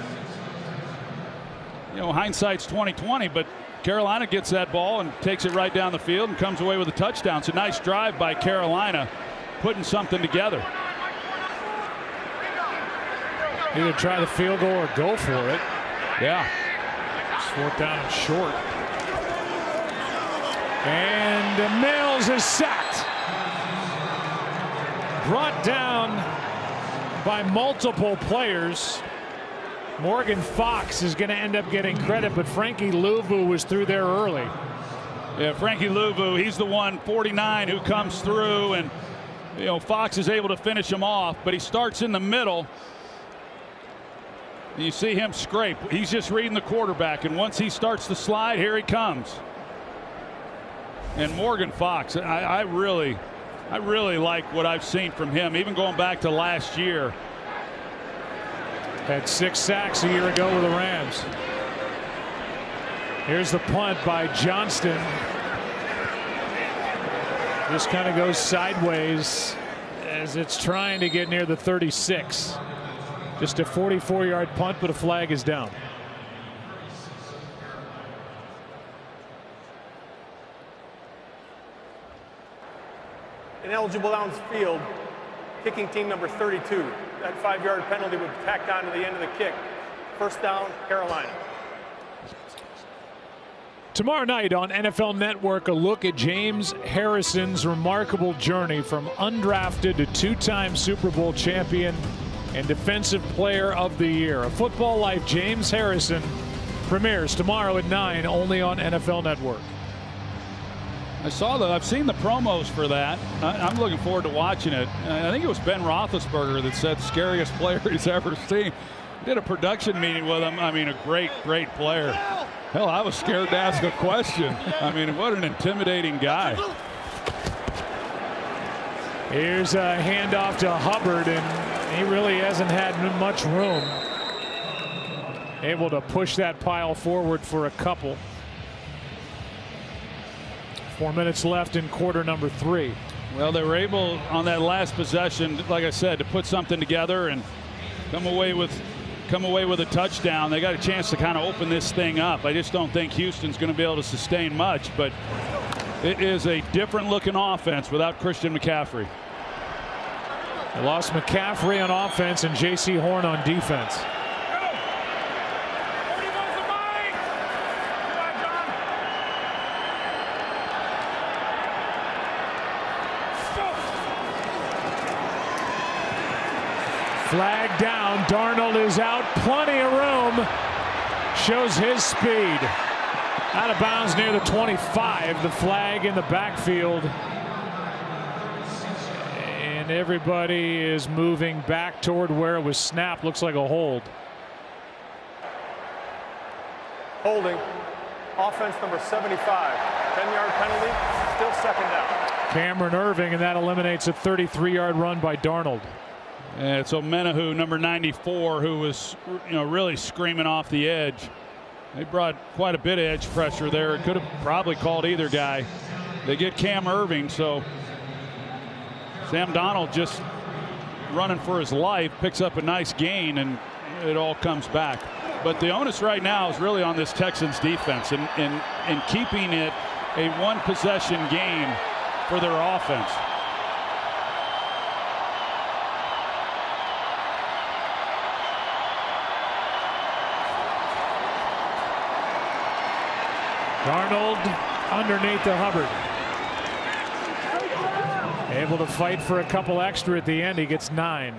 you know, hindsight's twenty twenty, but Carolina gets that ball and takes it right down the field and comes away with a touchdown. It's a nice drive by Carolina, putting something together. Either try the field goal or go for it. Yeah. Just worked down and short. And Mills is sacked. Brought down by multiple players. Morgan Fox is going to end up getting credit, but Frankie Louvu was through there early. Yeah, Frankie Louvu, he's the one, forty-nine, who comes through, and you know, Fox is able to finish him off, but he starts in the middle. You see him scrape. He's just reading the quarterback, and once he starts the slide, here he comes. And Morgan Fox, I, I really, I really like what I've seen from him, even going back to last year. Had six sacks a year ago with the Rams. Here's the punt by Johnston. Just kind of goes sideways as it's trying to get near the thirty-six. Just a forty-four yard punt, but a flag is down. Ineligible downfield, kicking team number thirty-two. That five yard penalty would tack on to the end of the kick. First down, Carolina. Tomorrow night on N F L Network, a look at James Harrison's remarkable journey from undrafted to two-time Super Bowl champion and Defensive Player of the Year. A Football Life James Harrison premieres tomorrow at nine, only on N F L Network. I saw that. I've seen the promos for that. I'm looking forward to watching it. I think it was Ben Roethlisberger that said scariest player he's ever seen. Did a production meeting with him. I mean, a great, great player. Hell, I was scared to ask a question. I mean, what an intimidating guy. Here's a handoff to Hubbard, and he really hasn't had much room. Able to push that pile forward for a couple. Four minutes left in quarter number three. Well, they were able on that last possession, like I said, to put something together and come away with come away with a touchdown. They got a chance to kind of open this thing up. I just don't think Houston's going to be able to sustain much, but it is a different looking offense without Christian McCaffrey. They lost McCaffrey on offense and J C Horn on defense. Flag down. Darnold is out. Plenty of room. Shows his speed. Out of bounds near the twenty-five. The flag in the backfield. And everybody is moving back toward where it was snapped. Looks like a hold. Holding. Offense number seventy-five. ten yard penalty. Still second down. Cameron Irving, and that eliminates a thirty-three yard run by Darnold. And it's Omenahu, number ninety-four, who was, you know, really screaming off the edge. They brought quite a bit of edge pressure there. It could have probably called either guy. They get Cam Irving, so Sam Darnold just running for his life, picks up a nice gain, and it all comes back. But the onus right now is really on this Texans defense and and, and keeping it a one possession game for their offense. Darnold underneath the Hubbard. Able to fight for a couple extra at the end. He gets nine.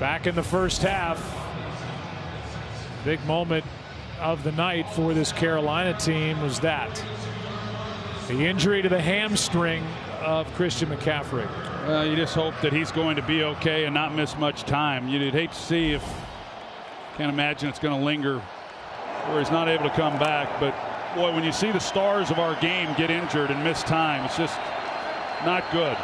Back in the first half. Big moment of the night for this Carolina team was that. The injury to the hamstring of Christian McCaffrey. Well, you just hope that he's going to be okay and not miss much time. You'd hate to see if, can't imagine it's going to linger where he's not able to come back. But boy, when you see the stars of our game get injured and miss time, it's just not good.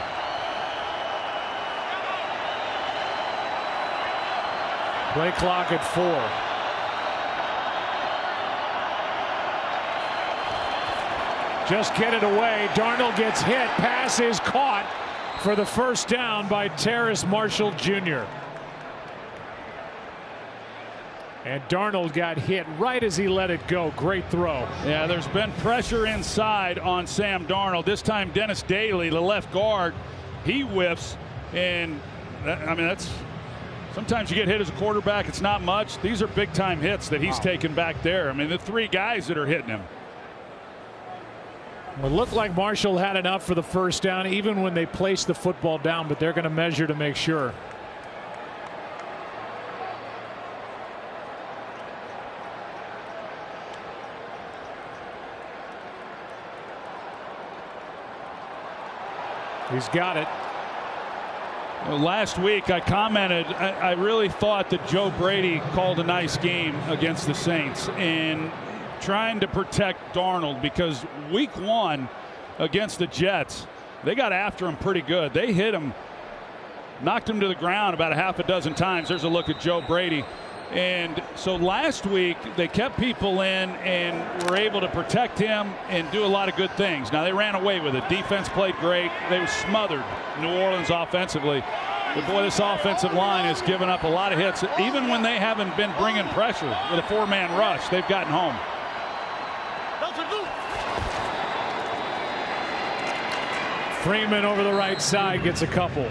Play clock at four. Just get it away. Darnold gets hit. Pass is caught for the first down by Terrace Marshall Junior And Darnold got hit right as he let it go. Great throw. Yeah, there's been pressure inside on Sam Darnold. This time Dennis Daly, the left guard, he whips. And that, I mean, that's sometimes you get hit as a quarterback. It's not much. These are big time hits that he's wow. taken back there. I mean, the three guys that are hitting him. Well, it looked like Marshall had enough for the first down, even when they placed the football down, but they're going to measure to make sure. He's got it. Well, last week I commented I, I really thought that Joe Brady called a nice game against the Saints and trying to protect Darnold, because week one against the Jets, they got after him pretty good. They hit him, knocked him to the ground about a half a dozen times. There's a look at Joe Brady. And so last week they kept people in and were able to protect him and do a lot of good things. Now they ran away with it. Defense played great. They smothered New Orleans offensively. But boy, this offensive line has given up a lot of hits. Even when they haven't been bringing pressure with a four-man rush, they've gotten home. Freeman over the right side gets a couple.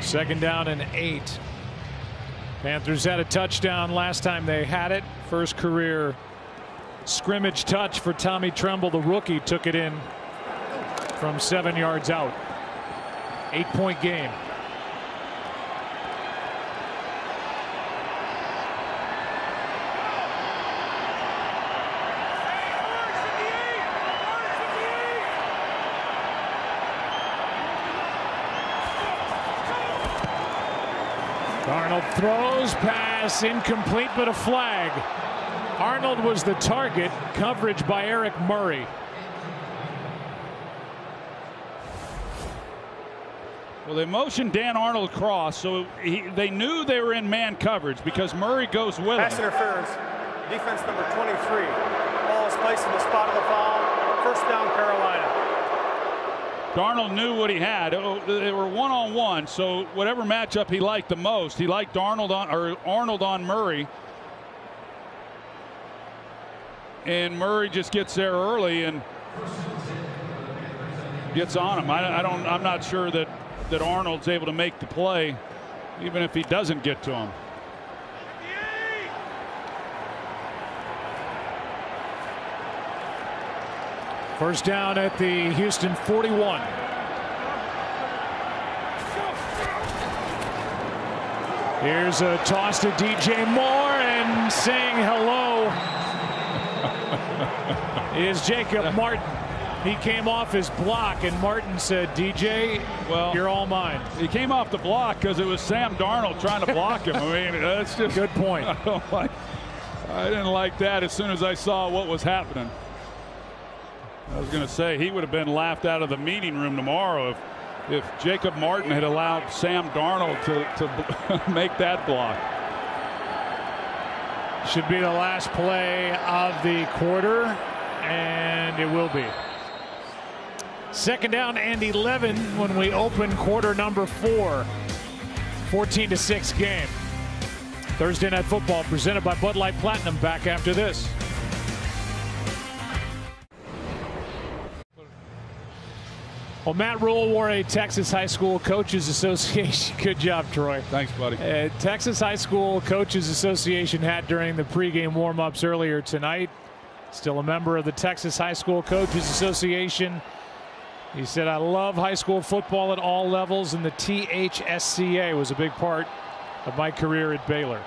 Second down and eight. Panthers had a touchdown last time they had it. First career scrimmage touch for Tommy Tremble. The rookie took it in from seven yards out. Eight point game. Arnold throws, pass incomplete, but a flag. Arnold was the target. Coverage by Eric Murray. Well, they motioned Dan Arnold across, so he, they knew they were in man coverage because Murray goes with him. Pass interference, defense number twenty-three. Ball is placed in the spot of the foul. First down, Carolina. Darnold knew what he had. They were one on one, so whatever matchup he liked the most, he liked Darnold on or Arnold on Murray. And Murray just gets there early and gets on him. I, I don't. I'm not sure that that Arnold's able to make the play, even if he doesn't get to him. First down at the Houston forty-one. Here's a toss to D J Moore, and saying hello is Jacob Martin. He came off his block, and Martin said, D J, well, you're all mine. He came off the block because it was Sam Darnold trying to block him. I mean, that's just good point. I don't like, I didn't like that as soon as I saw what was happening. I was going to say he would have been laughed out of the meeting room tomorrow if if Jacob Martin had allowed Sam Darnold to, to make that block. Should be the last play of the quarter, and it will be. Second down and eleven when we open quarter number four. fourteen to six game. Thursday Night Football presented by Bud Light Platinum. Back after this. Well, Matt Rhule wore a Texas High School Coaches Association. Good job, Troy. Thanks, buddy. Uh, Texas High School Coaches Association hat during the pregame warm-ups earlier tonight. Still a member of the Texas High School Coaches Association. He said, I love high school football at all levels, and the T H S C A was a big part of my career at Baylor.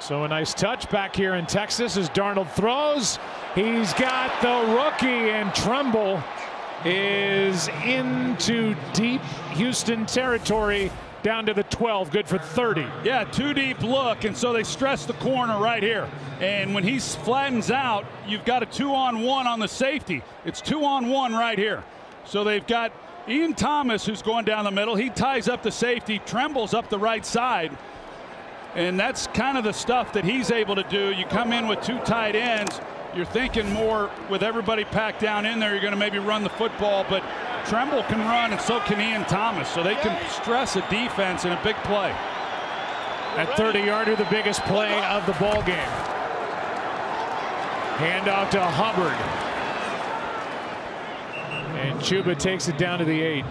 So a nice touch back here in Texas as Darnold throws. He's got the rookie, and Tremble is into deep Houston territory down to the twelve. Good for thirty. Yeah, two deep look, and so they stress the corner right here. And when he flattens out, you've got a two on one on the safety. It's two on one right here. So they've got Ian Thomas who's going down the middle. He ties up the safety. Trembles up the right side. And that's kind of the stuff that he's able to do. You come in with two tight ends. You're thinking more with everybody packed down in there, you're going to maybe run the football, but Tremble can run, and so can Ian Thomas, so they can stress a defense in a big play. At thirty yarder, the biggest play of the ball game. Handoff to Hubbard. And Chuba takes it down to the eight.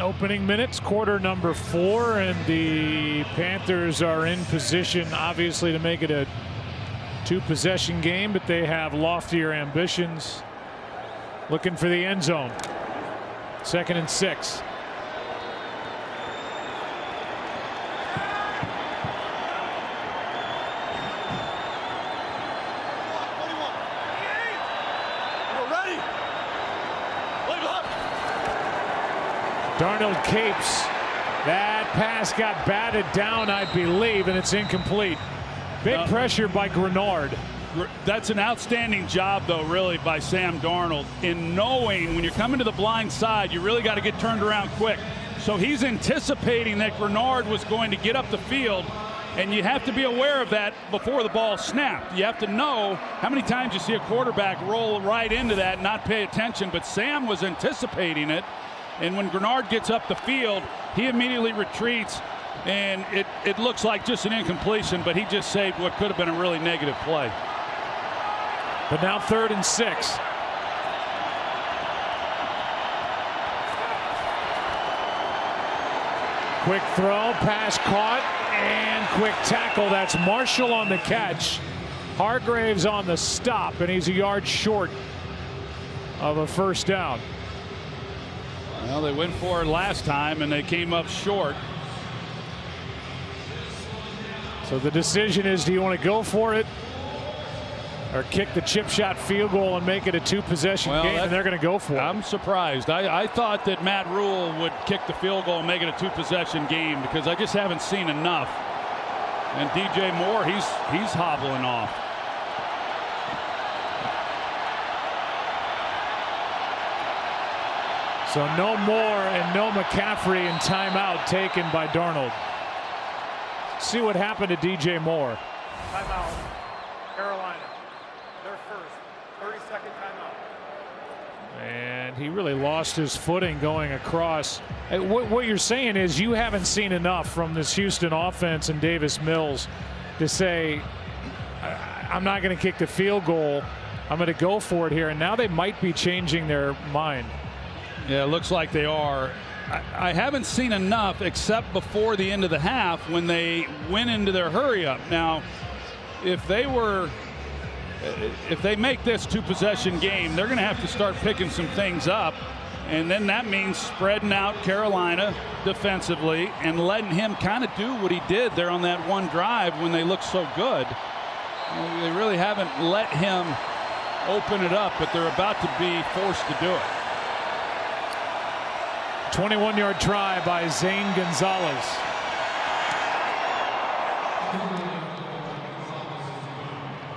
Opening minutes, quarter number four, and the Panthers are in position, obviously, to make it a two possession game, but they have loftier ambitions, looking for the end zone. Second and six. Darnold capes. That pass got batted down, I believe, and it's incomplete. Big uh, pressure by Grenard. That's an outstanding job, though, really, by Sam Darnold in knowing when you're coming to the blind side, you really got to get turned around quick. So he's anticipating that Grenard was going to get up the field, and you have to be aware of that before the ball snapped. You have to know how many times you see a quarterback roll right into that and not pay attention, but Sam was anticipating it. And when Grenard gets up the field, he immediately retreats, and it, it looks like just an incompletion, but he just saved what could have been a really negative play. But now third and six. Quick throw, pass caught, and quick tackle. That's Marshall on the catch. Hargraves on the stop, and he's a yard short of a first down. Well, they went for it last time, and they came up short. So the decision is, do you want to go for it or kick the chip shot field goal and make it a two-possession well, game, that, and they're going to go for it? I'm surprised. I, I thought that Matt Rhule would kick the field goal and make it a two-possession game because I just haven't seen enough. And D J Moore, he's, he's hobbling off. So no Moore and no McCaffrey, and timeout taken by Darnold. See what happened to D J Moore. Timeout. Carolina. Their first thirty second timeout. And he really lost his footing going across. What, what you're saying is you haven't seen enough from this Houston offense and Davis Mills to say, I'm not going to kick the field goal. I'm going to go for it here. And now they might be changing their mind. Yeah, it looks like they are. I, I haven't seen enough except before the end of the half when they went into their hurry up. Now, if they were, if they make this two possession game, they're going to have to start picking some things up. And then that means spreading out Carolina defensively and letting him kind of do what he did there on that one drive when they looked so good. They really haven't let him open it up, but they're about to be forced to do it. twenty-one yard try by Zane Gonzalez.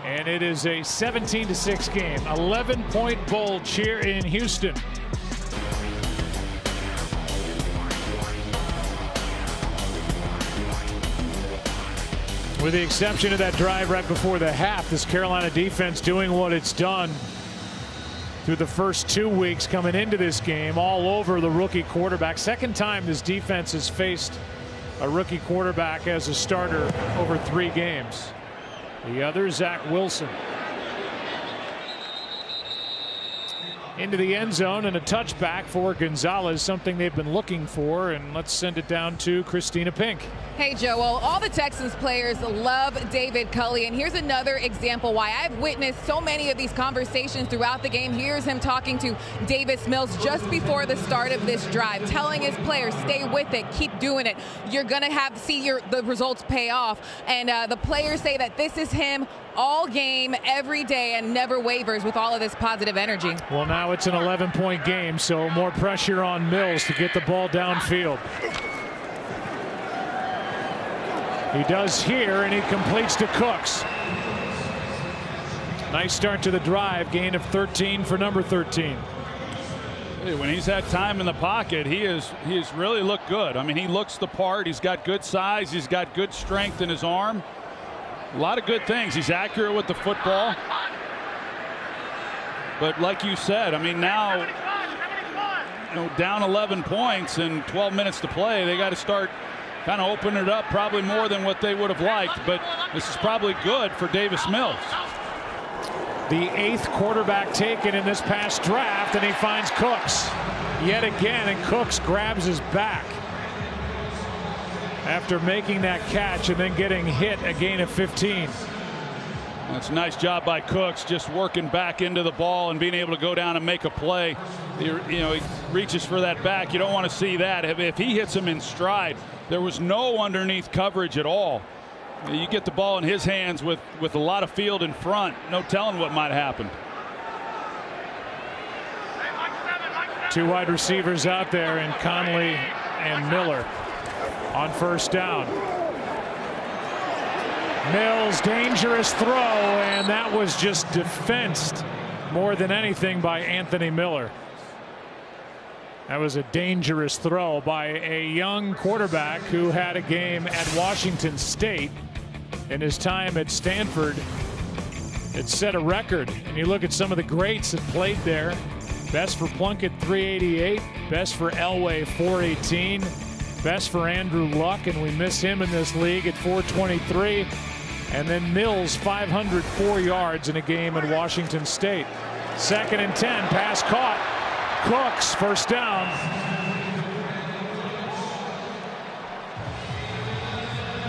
And it is a seventeen to six game. eleven point bulge here in Houston. With the exception of that drive right before the half, this Carolina defense doing what it's done through the first two weeks coming into this game, all over the rookie quarterback. Second time this defense has faced a rookie quarterback as a starter over three games. The other, Zach Wilson. Into the end zone and a touchback for Gonzalez, something they've been looking for. And let's send it down to Christina Pink. Hey, Joel, all the Texans players love David Culley. And here's another example why I've witnessed so many of these conversations throughout the game. Here's him talking to Davis Mills just before the start of this drive, telling his players, stay with it, keep doing it. You're going to have to see your, the results pay off. And uh, the players say that this is him all game, every day, and never wavers with all of this positive energy. Well, now it's an eleven point game, so more pressure on Mills to get the ball downfield. He does here, and he completes to Cooks. Nice start to the drive, gain of thirteen for number thirteen. When he's had time in the pocket, he is he has really looked good. I mean, he looks the part. He's got good size. He's got good strength in his arm. A lot of good things. He's accurate with the football. But like you said, I mean, now, you know, down eleven points and twelve minutes to play, they got to start kind of opening it up, probably more than what they would have liked. But this is probably good for Davis Mills. The eighth quarterback taken in this past draft, and he finds Cooks yet again, and Cooks grabs his back after making that catch and then getting hit a gain of fifteen. That's a nice job by Cooks, just working back into the ball and being able to go down and make a play. You know, he reaches for that back. You don't want to see that. If he hits him in stride, there was no underneath coverage at all. You get the ball in his hands with with a lot of field in front. No telling what might happen. Two wide receivers out there in Conley and Miller on first down. Mills, dangerous throw, and that was just defensed more than anything by Anthony Miller. That was a dangerous throw by a young quarterback who had a game at Washington State in his time at Stanford. It set a record. And you look at some of the greats that played there. Best for Plunkett, three eighty-eight. Best for Elway, four eighteen. Best for Andrew Luck, and we miss him in this league, at four twenty-three. And then Mills, five hundred four yards in a game at Washington State. Second and ten, pass caught. Cooks, first down.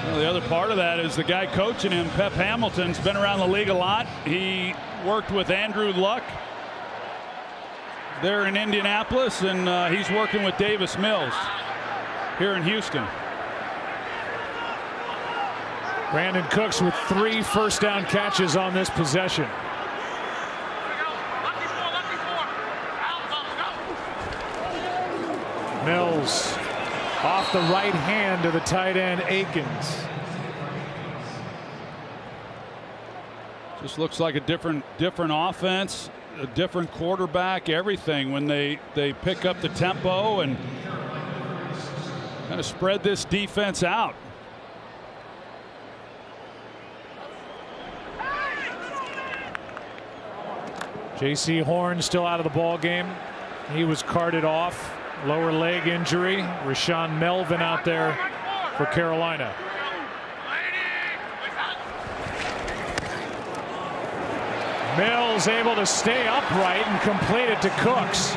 Well, the other part of that is the guy coaching him, Pep Hamilton's been around the league a lot. He worked with Andrew Luck there in Indianapolis, and uh, he's working with Davis Mills here in Houston. Brandon Cooks with three first down catches on this possession. Mills off the right hand to the tight end Akins. Just looks like a different different offense, a different quarterback, everything when they they pick up the tempo and kind of spread this defense out. J C. Horn still out of the ball game. He was carted off. Lower leg injury. Rashawn Melvin out there for Carolina. Mills able to stay upright and complete it to Cooks.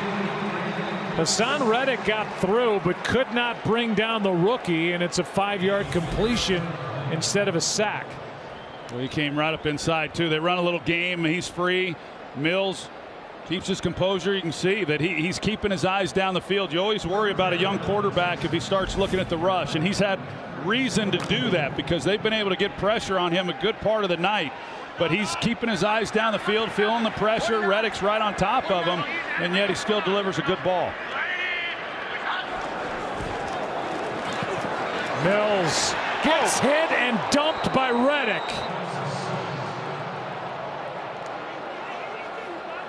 Hassan Reddick got through but could not bring down the rookie, and it's a five-yard completion instead of a sack. Well, he came right up inside too. They run a little game. He's free. Mills keeps his composure. You can see that he, he's keeping his eyes down the field. You always worry about a young quarterback if he starts looking at the rush, and he's had reason to do that because they've been able to get pressure on him a good part of the night. But he's keeping his eyes down the field, feeling the pressure. Reddick's right on top of him, and yet he still delivers a good ball. Mills gets hit and dumped by Reddick.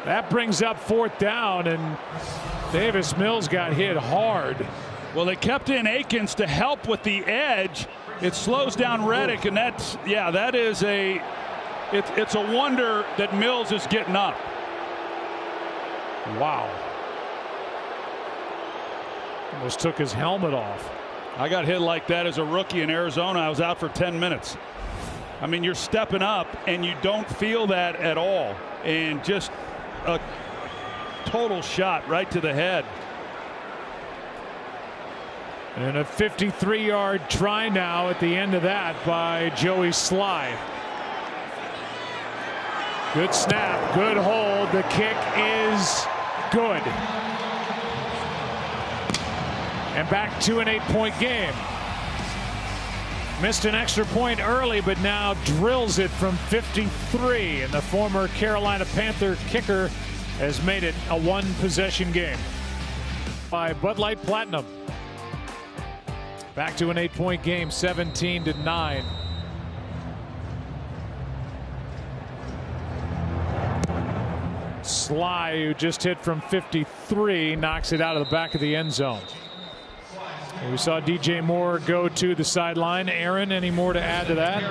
That brings up fourth down, and Davis Mills got hit hard. Well, they kept in Akins to help with the edge. It slows down Reddick, and that's, yeah, that is a, it, it's a wonder that Mills is getting up. Wow. Almost took his helmet off. I got hit like that as a rookie in Arizona. I was out for ten minutes. I mean, you're stepping up, and you don't feel that at all. And just a total shot right to the head. And a fifty-three yard try now at the end of that by Joey Sly. Good snap, good hold. The kick is good. And back to an eight point game. Missed an extra point early, but now drills it from fifty-three, and the former Carolina Panther kicker has made it a one possession game. By Bud Light Platinum. Back to an eight point game, seventeen to nine. Slow Fly, who just hit from fifty-three, knocks it out of the back of the end zone. We saw D J Moore go to the sideline. Aaron, any more to add to that?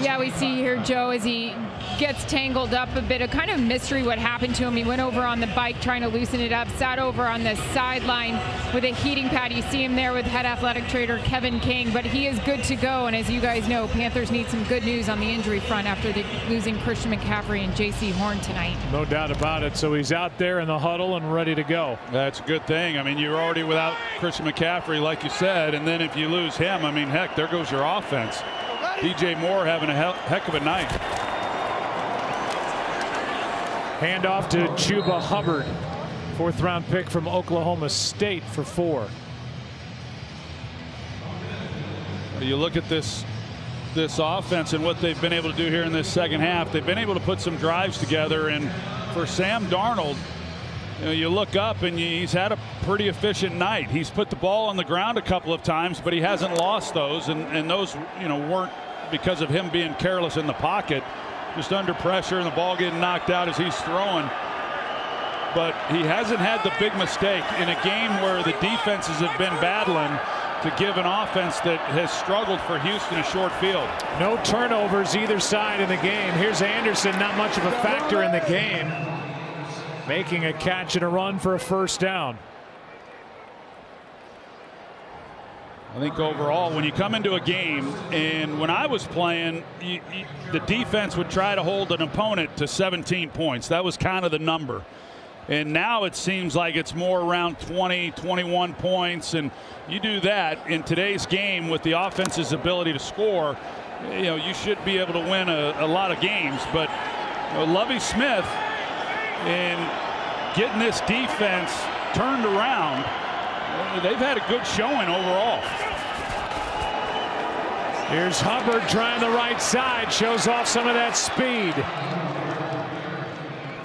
Yeah, we see here Joe as he gets tangled up a bit. A kind of mystery what happened to him. He went over on the bike trying to loosen it up, sat over on the sideline with a heating pad. You see him there with head athletic trainer Kevin King, but he is good to go. And as you guys know, Panthers need some good news on the injury front after the losing Christian McCaffrey and J C Horn tonight. No doubt about it. So he's out there in the huddle and ready to go. That's a good thing. I mean, you're already without Christian McCaffrey, like you said, and then if you lose him, I mean, heck, there goes your offense. D J Moore having a heck of a night. Handoff to Chuba Hubbard, fourth round pick from Oklahoma State for four. You look at this this offense and what they've been able to do here in this second half. They've been able to put some drives together, and for Sam Darnold, you know, you look up and he's had a pretty efficient night. He's put the ball on the ground a couple of times, but he hasn't lost those, and, and those, you know, weren't because of him being careless in the pocket, just under pressure and the ball getting knocked out as he's throwing. But he hasn't had the big mistake in a game where the defenses have been battling to give an offense that has struggled for Houston a short field. No turnovers either side in the game. Here's Anderson, not much of a factor in the game, making a catch and a run for a first down. I think overall, when you come into a game, and when I was playing, you, you, the defense would try to hold an opponent to seventeen points. That was kind of the number. And now it seems like it's more around twenty, twenty-one points. And you do that in today's game with the offense's ability to score, you know, you should be able to win a, a lot of games. But you know, Lovie Smith, and getting this defense turned around, they've had a good showing overall. Here's Hubbard trying the right side, shows off some of that speed.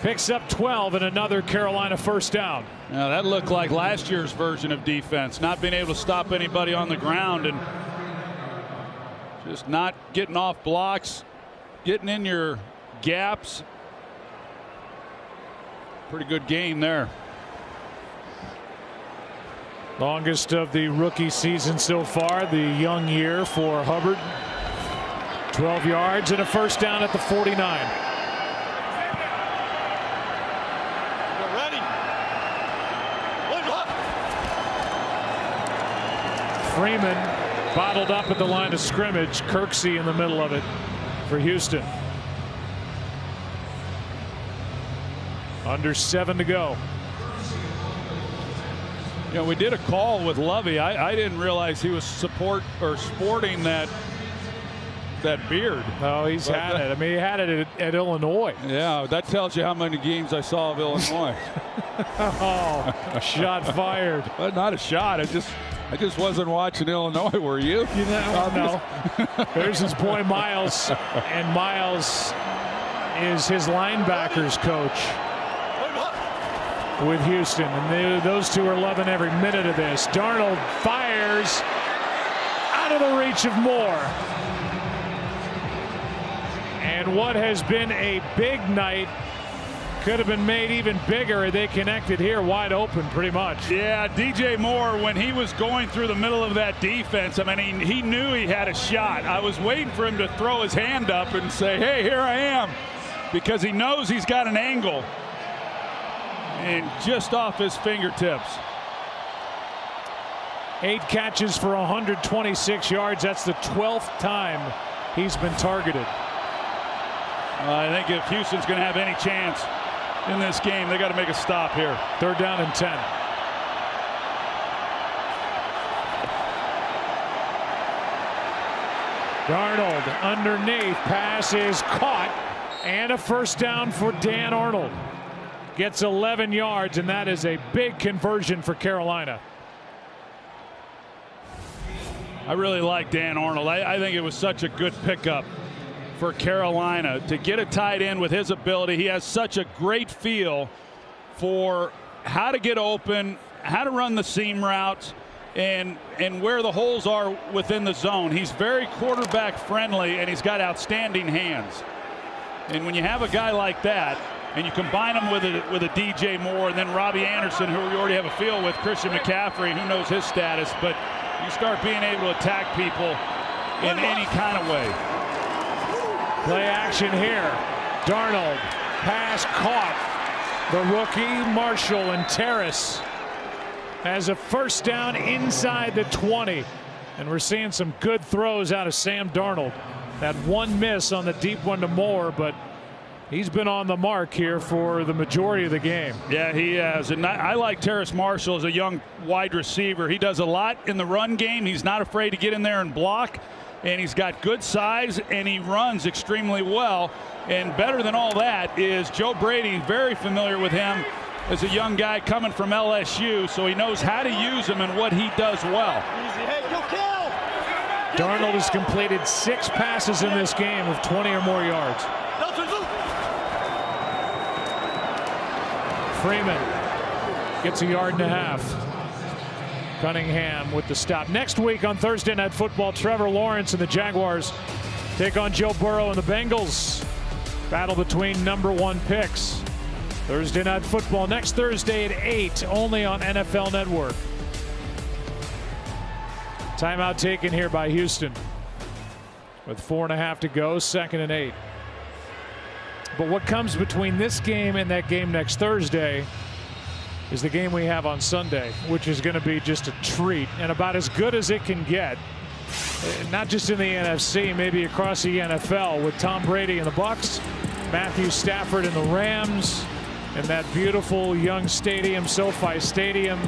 Picks up twelve and another Carolina first down. Now that looked like last year's version of defense, not being able to stop anybody on the ground and just not getting off blocks, getting in your gaps. Pretty good game there. Longest of the rookie season so far, the young year for Hubbard. twelve yards and a first down at the forty-nine. We're ready. Freeman bottled up at the line of scrimmage. Kirksey in the middle of it for Houston. Under seven to go. You know, we did a call with Lovie. I, I didn't realize he was support or sporting that that beard. Oh, he's but had that, it. I mean, he had it at, at Illinois. Yeah, that tells you how many games I saw of Illinois. Oh, shot fired. Well, not a shot. I just I just wasn't watching Illinois. Were you? You know, oh, no. There's his boy Miles, and Miles is his linebackers coach with Houston, and they, those two are loving every minute of this. Darnold fires out of the reach of Moore, and what has been a big night could have been made even bigger. They connected here, wide open pretty much. Yeah, D J Moore, when he was going through the middle of that defense, I mean, he, he knew he had a shot. I was waiting for him to throw his hand up and say, hey, here I am, because he knows he's got an angle. And just off his fingertips. Eight catches for one hundred twenty-six yards. That's the twelfth time he's been targeted. Uh, I think if Houston's going to have any chance in this game, they got to make a stop here. Third down and ten. Darnold underneath, pass is caught, and a first down for Dan Arnold. Gets eleven yards, and that is a big conversion for Carolina. I really like Dan Arnold. I, I think it was such a good pickup for Carolina to get a tight end with his ability. He has such a great feel for how to get open, how to run the seam routes, and and where the holes are within the zone. He's very quarterback friendly, and he's got outstanding hands. And when you have a guy like that, and you combine them with a, with a D J Moore and then Robbie Anderson, who we already have a feel with, Christian McCaffrey, who knows his status, but you start being able to attack people in any kind of way. Play action here. Darnold, pass caught. The rookie, Marshall, and Terrace has a first down inside the twenty. And we're seeing some good throws out of Sam Darnold. That one miss on the deep one to Moore, but he's been on the mark here for the majority of the game. Yeah, he has. And I, I like Terrace Marshall as a young wide receiver. He does a lot in the run game. He's not afraid to get in there and block. And he's got good size, and he runs extremely well. And better than all that is Joe Brady, very familiar with him as a young guy coming from L S U, so he knows how to use him and what he does well. Hey, go kill. Go Darnold kill. Has completed six passes in this game of twenty or more yards. Freeman gets a yard and a half. Cunningham with the stop. Next week on Thursday Night Football, Trevor Lawrence and the Jaguars take on Joe Burrow and the Bengals. Battle between number one picks. Thursday Night Football next Thursday at eight, only on N F L Network. Timeout taken here by Houston with four and a half to go, second and eight. But what comes between this game and that game next Thursday is the game we have on Sunday, which is going to be just a treat and about as good as it can get. Not just in the N F C, maybe across the N F L, with Tom Brady and the Bucs, Matthew Stafford and the Rams, and that beautiful young stadium, SoFi Stadium.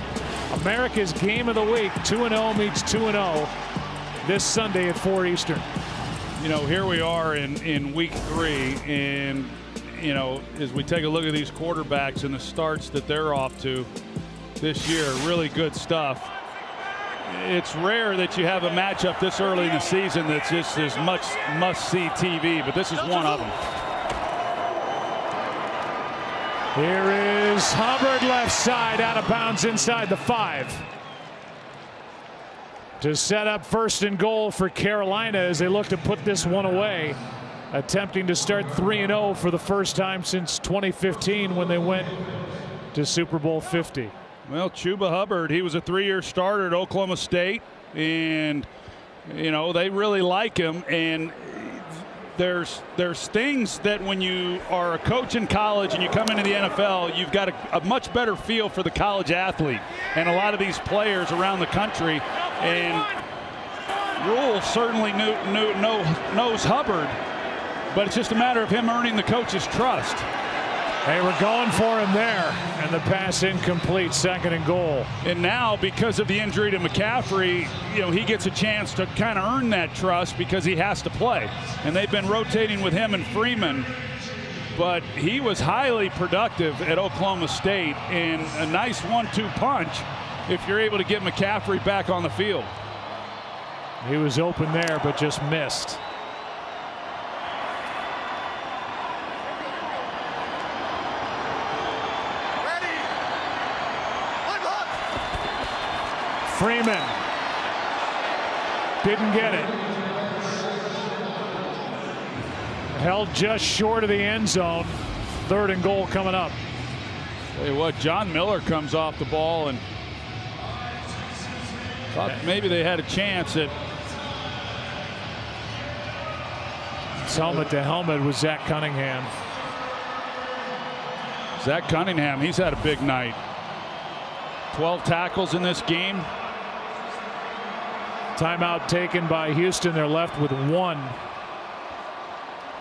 America's game of the week, two and oh meets two and oh this Sunday at four Eastern. You know, here we are in, in week three, and, you know, as we take a look at these quarterbacks and the starts that they're off to this year, really good stuff. It's rare that you have a matchup this early in the season that's just as much must-see T V, but this is one of them. Here is Hubbard, left side, out of bounds inside the five. To set up first and goal for Carolina as they look to put this one away, attempting to start three and oh for the first time since twenty fifteen when they went to Super Bowl fifty. Well, Chuba Hubbard, he was a three-year starter at Oklahoma State, and you know they really like him. And there's there's things that when you are a coach in college and you come into the N F L, you've got a, a much better feel for the college athlete and a lot of these players around the country. And Rhule certainly knew, knew, know, knows Hubbard, but it's just a matter of him earning the coach's trust. They were going for him there, and the pass incomplete, second and goal. And now, because of the injury to McCaffrey, you know, he gets a chance to kind of earn that trust because he has to play. And they've been rotating with him and Freeman, but he was highly productive at Oklahoma State, and a nice one two punch if you're able to get McCaffrey back on the field. He was open there but just missed. Freeman didn't get it. Held just short of the end zone. Third and goal coming up. Tell you what, John Miller comes off the ball and thought maybe they had a chance at. His helmet to helmet was Zach Cunningham. Zach Cunningham, he's had a big night. twelve tackles in this game. Timeout taken by Houston. They're left with one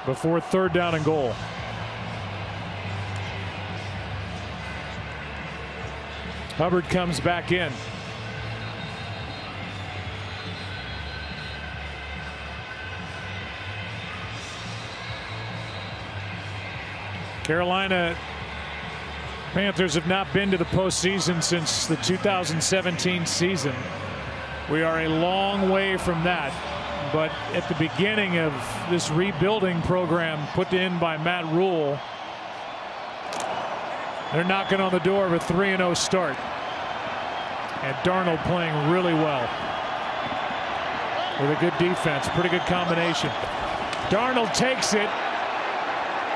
before third down and goal. Hubbard comes back in. Carolina Panthers have not been to the postseason since the two thousand seventeen season. We are a long way from that, but at the beginning of this rebuilding program put in by Matt Rhule, they're knocking on the door of a three and oh start. And Darnold playing really well with a good defense, pretty good combination. Darnold takes it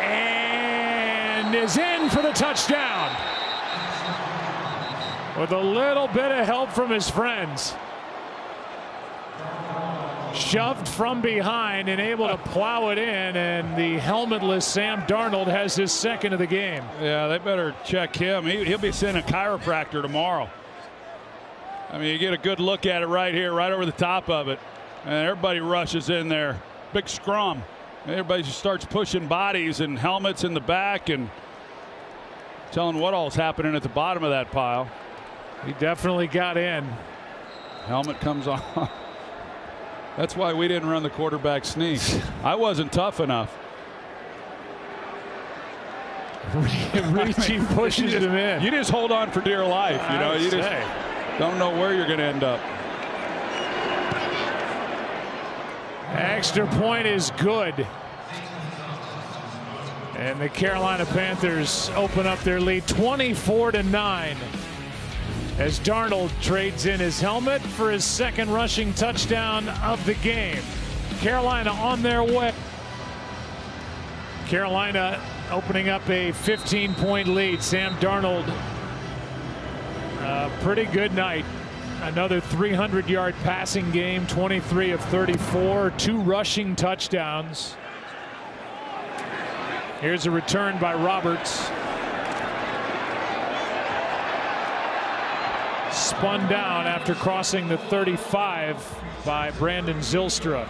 and Martin is in for the touchdown with a little bit of help from his friends. Shoved from behind and able to plow it in, and the helmetless Sam Darnold has his second of the game. Yeah, they better check him. He, he'll be sending a chiropractor tomorrow. I mean, you get a good look at it right here, right over the top of it, and everybody rushes in there. Big scrum. Everybody just starts pushing bodies and helmets in the back and telling what all's happening at the bottom of that pile. He definitely got in. Helmet comes on. That's why we didn't run the quarterback sneak. I wasn't tough enough. Richie pushes just, him in. You just hold on for dear life. You know, you just don't know where you're going to end up. Extra point is good. And the Carolina Panthers open up their lead twenty-four to nine. As Darnold trades in his helmet for his second rushing touchdown of the game. Carolina on their way. Carolina opening up a fifteen point lead. Sam Darnold, uh, pretty good night. Another three hundred yard passing game, twenty-three of thirty-four, two rushing touchdowns. Here's a return by Roberts. Spun down after crossing the thirty-five by Brandon Zylstra.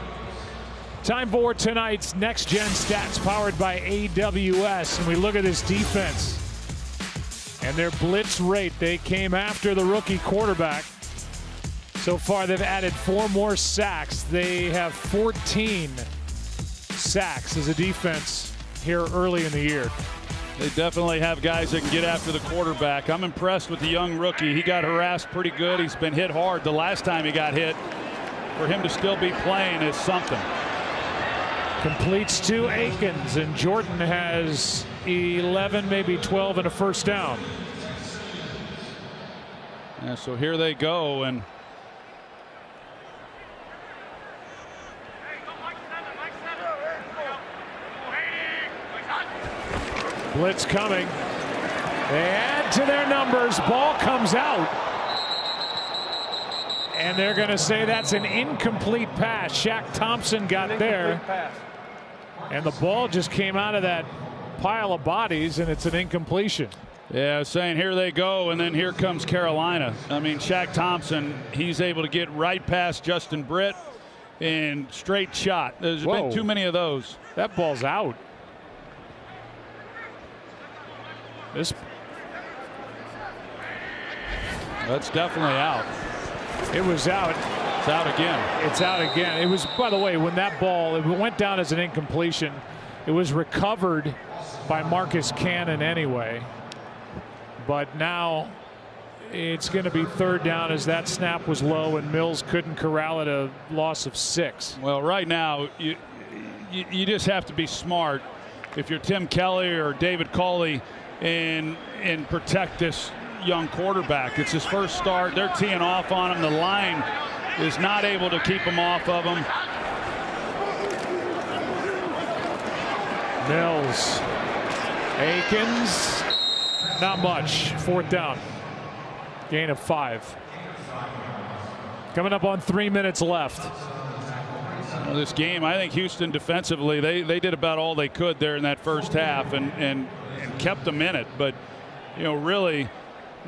Time for tonight's Next Gen Stats, powered by A W S. And we look at this defense and their blitz rate. They came after the rookie quarterback. So far, they've added four more sacks. They have fourteen sacks as a defense here early in the year. They definitely have guys that can get after the quarterback. I'm impressed with the young rookie. He got harassed pretty good. He's been hit hard. The last time he got hit, for him to still be playing is something. Completes to Akins, and Jordan has eleven, maybe twelve, and a first down. Yeah, so here they go, and blitz coming. They add to their numbers. Ball comes out. And they're going to say that's an incomplete pass. Shaq Thompson got there. And the ball just came out of that pile of bodies, and it's an incompletion. Yeah, saying here they go, and then here comes Carolina. I mean, Shaq Thompson, he's able to get right past Justin Britt and straight shot. There's Whoa. been too many of those. That ball's out. This That's definitely out. It was out. It's out again. It's out again. It was, by the way, when that ball, it went down as an incompletion. It was recovered by Marcus Cannon anyway. But now it's going to be third down, as that snap was low and Mills couldn't corral it, a loss of six. Well, right now, you, you, you just have to be smart if you're Tim Kelly or David Culley. And, and protect this young quarterback. It's his first start. They're teeing off on him. The line is not able to keep him off of him. Mills. Akins. Not much. Fourth down. Gain of five. Coming up on three minutes left. Well, this game, I think Houston defensively, they, they did about all they could there in that first half. And, and and kept them in it, but you know, really, you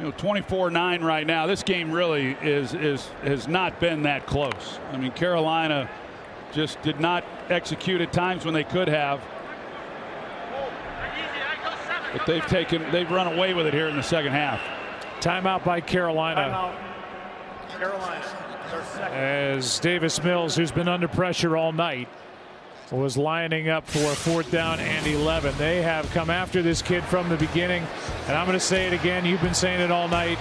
know, twenty-four nine right now. This game really is is has not been that close. I mean, Carolina just did not execute at times when they could have, but they've taken they've run away with it here in the second half. Timeout by Carolina. Timeout. Carolina. As Davis Mills, who's been under pressure all night, was lining up for fourth down and eleven. They have come after this kid from the beginning, and I'm going to say it again. You've been saying it all night.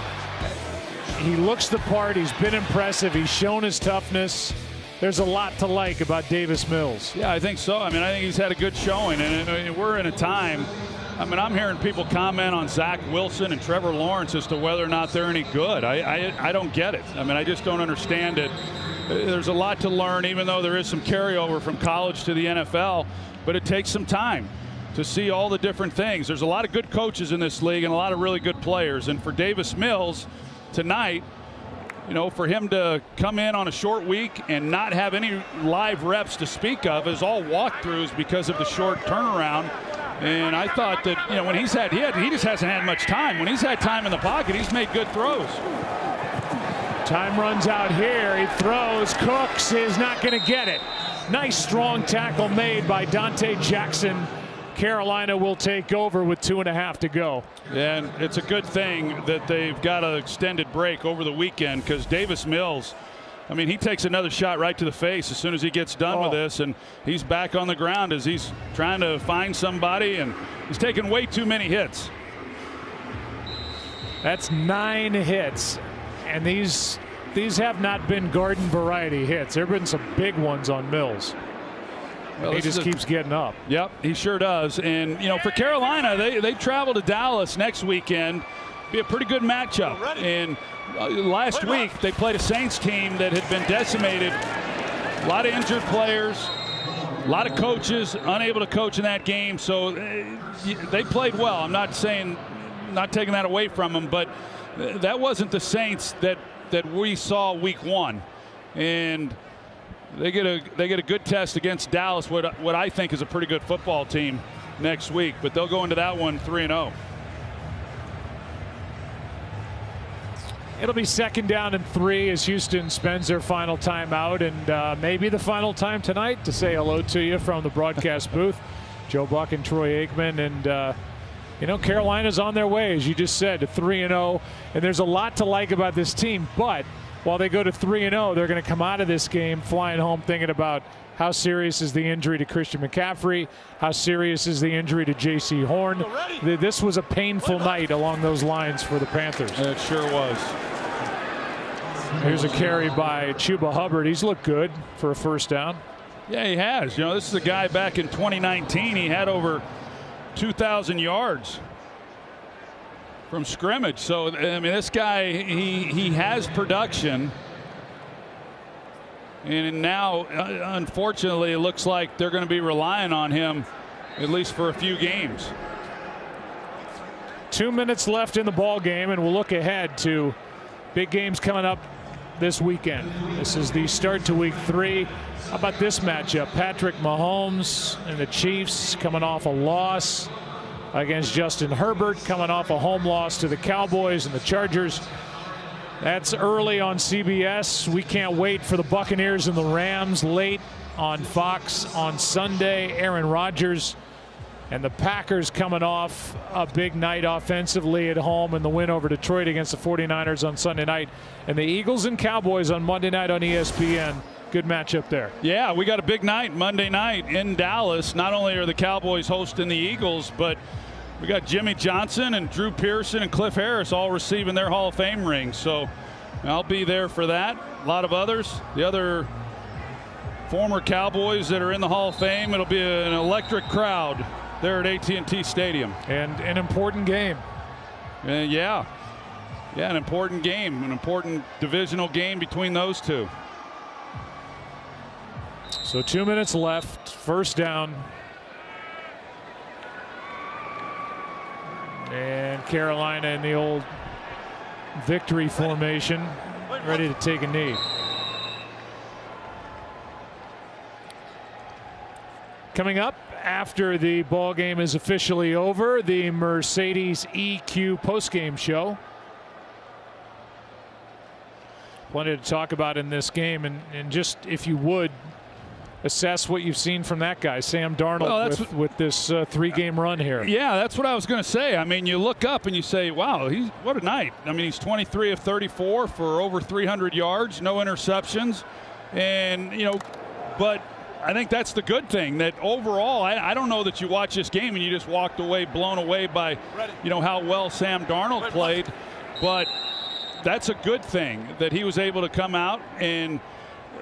He looks the part. He's been impressive. He's shown his toughness. There's a lot to like about Davis Mills. Yeah, I think so. I mean, I think he's had a good showing, and I mean, we're in a time. I mean, I'm hearing people comment on Zach Wilson and Trevor Lawrence as to whether or not they're any good. I, I, I don't get it. I mean, I just don't understand it. There's a lot to learn, even though there is some carryover from college to the N F L, but it takes some time. to see all the different things. There's a lot of good coaches in this league and a lot of really good players. And for Davis Mills tonight, you know, for him to come in on a short week and not have any live reps to speak of is all walkthroughs because of the short turnaround. And I thought that, you know, when he's had, he, had, he just hasn't had much time. When he's had time in the pocket, he's made good throws. Time runs out here. He throws. Cooks is not going to get it. Nice strong tackle made by Dante Jackson. Carolina will take over with two and a half to go. And it's a good thing that they've got an extended break over the weekend, because Davis Mills, I mean, he takes another shot right to the face as soon as he gets done oh. with this, and he's back on the ground as he's trying to find somebody, and he's taking way too many hits. That's nine hits, and these these have not been garden variety hits. There have been some big ones on Mills. Well, he just a, keeps getting up. Yep, he sure does. And, you know, for Carolina, they, they travel to Dallas next weekend. Be a pretty good matchup. And last Play week, off. they played a Saints team that had been decimated. A lot of injured players, a lot of coaches unable to coach in that game. So they played well. I'm not saying, not taking that away from them, but that wasn't the Saints that, that we saw week one. And They get a they get a good test against Dallas, what what I think is a pretty good football team next week, but they'll go into that one three and oh. It'll be second down and three as Houston spends their final timeout, and uh, maybe the final time tonight to say hello to you from the broadcast booth. Joe Buck and Troy Aikman, and uh, you know, Carolina's on their way, as you just said, to three and oh, and there's a lot to like about this team, but while they go to three and oh, they're going to come out of this game flying home thinking about how serious is the injury to Christian McCaffrey, how serious is the injury to J C. Horn. This was a painful night along those lines for the Panthers. It sure was. Here's a carry by Chuba Hubbard. He's looked good for a first down. Yeah, he has. You know, this is a guy back in twenty nineteen. He had over two thousand yards from scrimmage. So, I mean, this guy, he he has production, and now unfortunately it looks like they're going to be relying on him at least for a few games. Two minutes left in the ball game, and we'll look ahead to big games coming up this weekend. This is the start to week three. How about this matchup? Patrick Mahomes and the Chiefs, coming off a loss against Justin Herbert, coming off a home loss to the Cowboys and the Chargers. That's early on C B S. We can't wait for the Buccaneers and the Rams late on Fox on Sunday. Aaron Rodgers and the Packers coming off a big night offensively at home and the win over Detroit against the forty-niners on Sunday night, and the Eagles and Cowboys on Monday night on E S P N. Good matchup there. Yeah, we got a big night Monday night in Dallas. Not only are the Cowboys hosting the Eagles, but we got Jimmy Johnson and Drew Pearson and Cliff Harris all receiving their Hall of Fame rings. So I'll be there for that. A lot of others, the other former Cowboys that are in the Hall of Fame. It'll be an electric crowd there at A T and T Stadium. And an important game. Uh, yeah. Yeah, an important game. An important divisional game between those two. So two minutes left, first down. And Carolina in the old victory formation, ready to take a knee. Coming up after the ball game is officially over, the Mercedes E Q postgame show. Plenty to talk about in this game, and, and just, if you would, assess what you've seen from that guy, Sam Darnold, well, with, what, with this uh, three-game run here. Yeah, that's what I was going to say. I mean, you look up and you say, wow, he's, what a night. I mean, he's twenty-three of thirty-four for over three hundred yards, no interceptions. And, you know, but I think that's the good thing, that overall, I, I don't know that you watch this game and you just walked away blown away by, you know, how well Sam Darnold played. But that's a good thing that he was able to come out and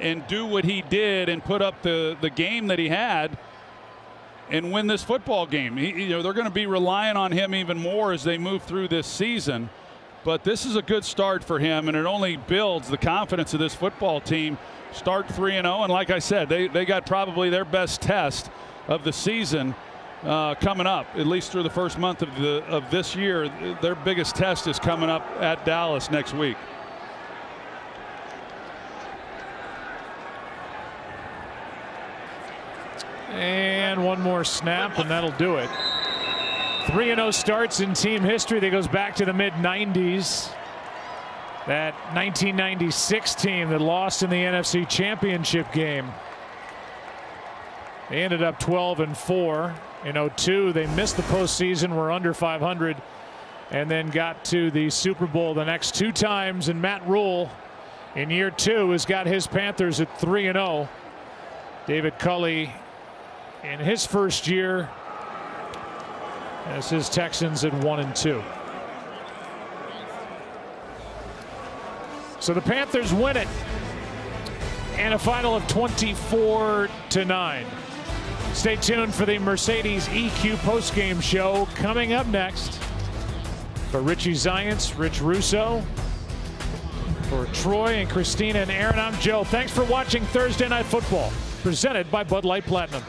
and do what he did and put up the the game that he had and win this football game. He, you know, they're going to be relying on him even more as they move through this season, but this is a good start for him, and it only builds the confidence of this football team. Start three and oh, and like I said, they they got probably their best test of the season uh, coming up, at least through the first month of the of this year. Their biggest test is coming up at Dallas next week. And one more snap and that'll do it. three and oh starts in team history. That goes back to the mid nineties. That nineteen ninety-six team that lost in the N F C Championship game. They ended up twelve and four in oh two. They missed the postseason, were under five hundred, and then got to the Super Bowl the next two times. And Matt Rhule in year two has got his Panthers at three and oh. David Culley in his first year as his Texans at one and two. So the Panthers win it, and a final of twenty-four to nine. Stay tuned for the Mercedes E Q postgame show coming up next. For Richie Zients, Rich Russo, for Troy and Christina and Aaron, I'm Joe. Thanks for watching Thursday Night Football, presented by Bud Light Platinum.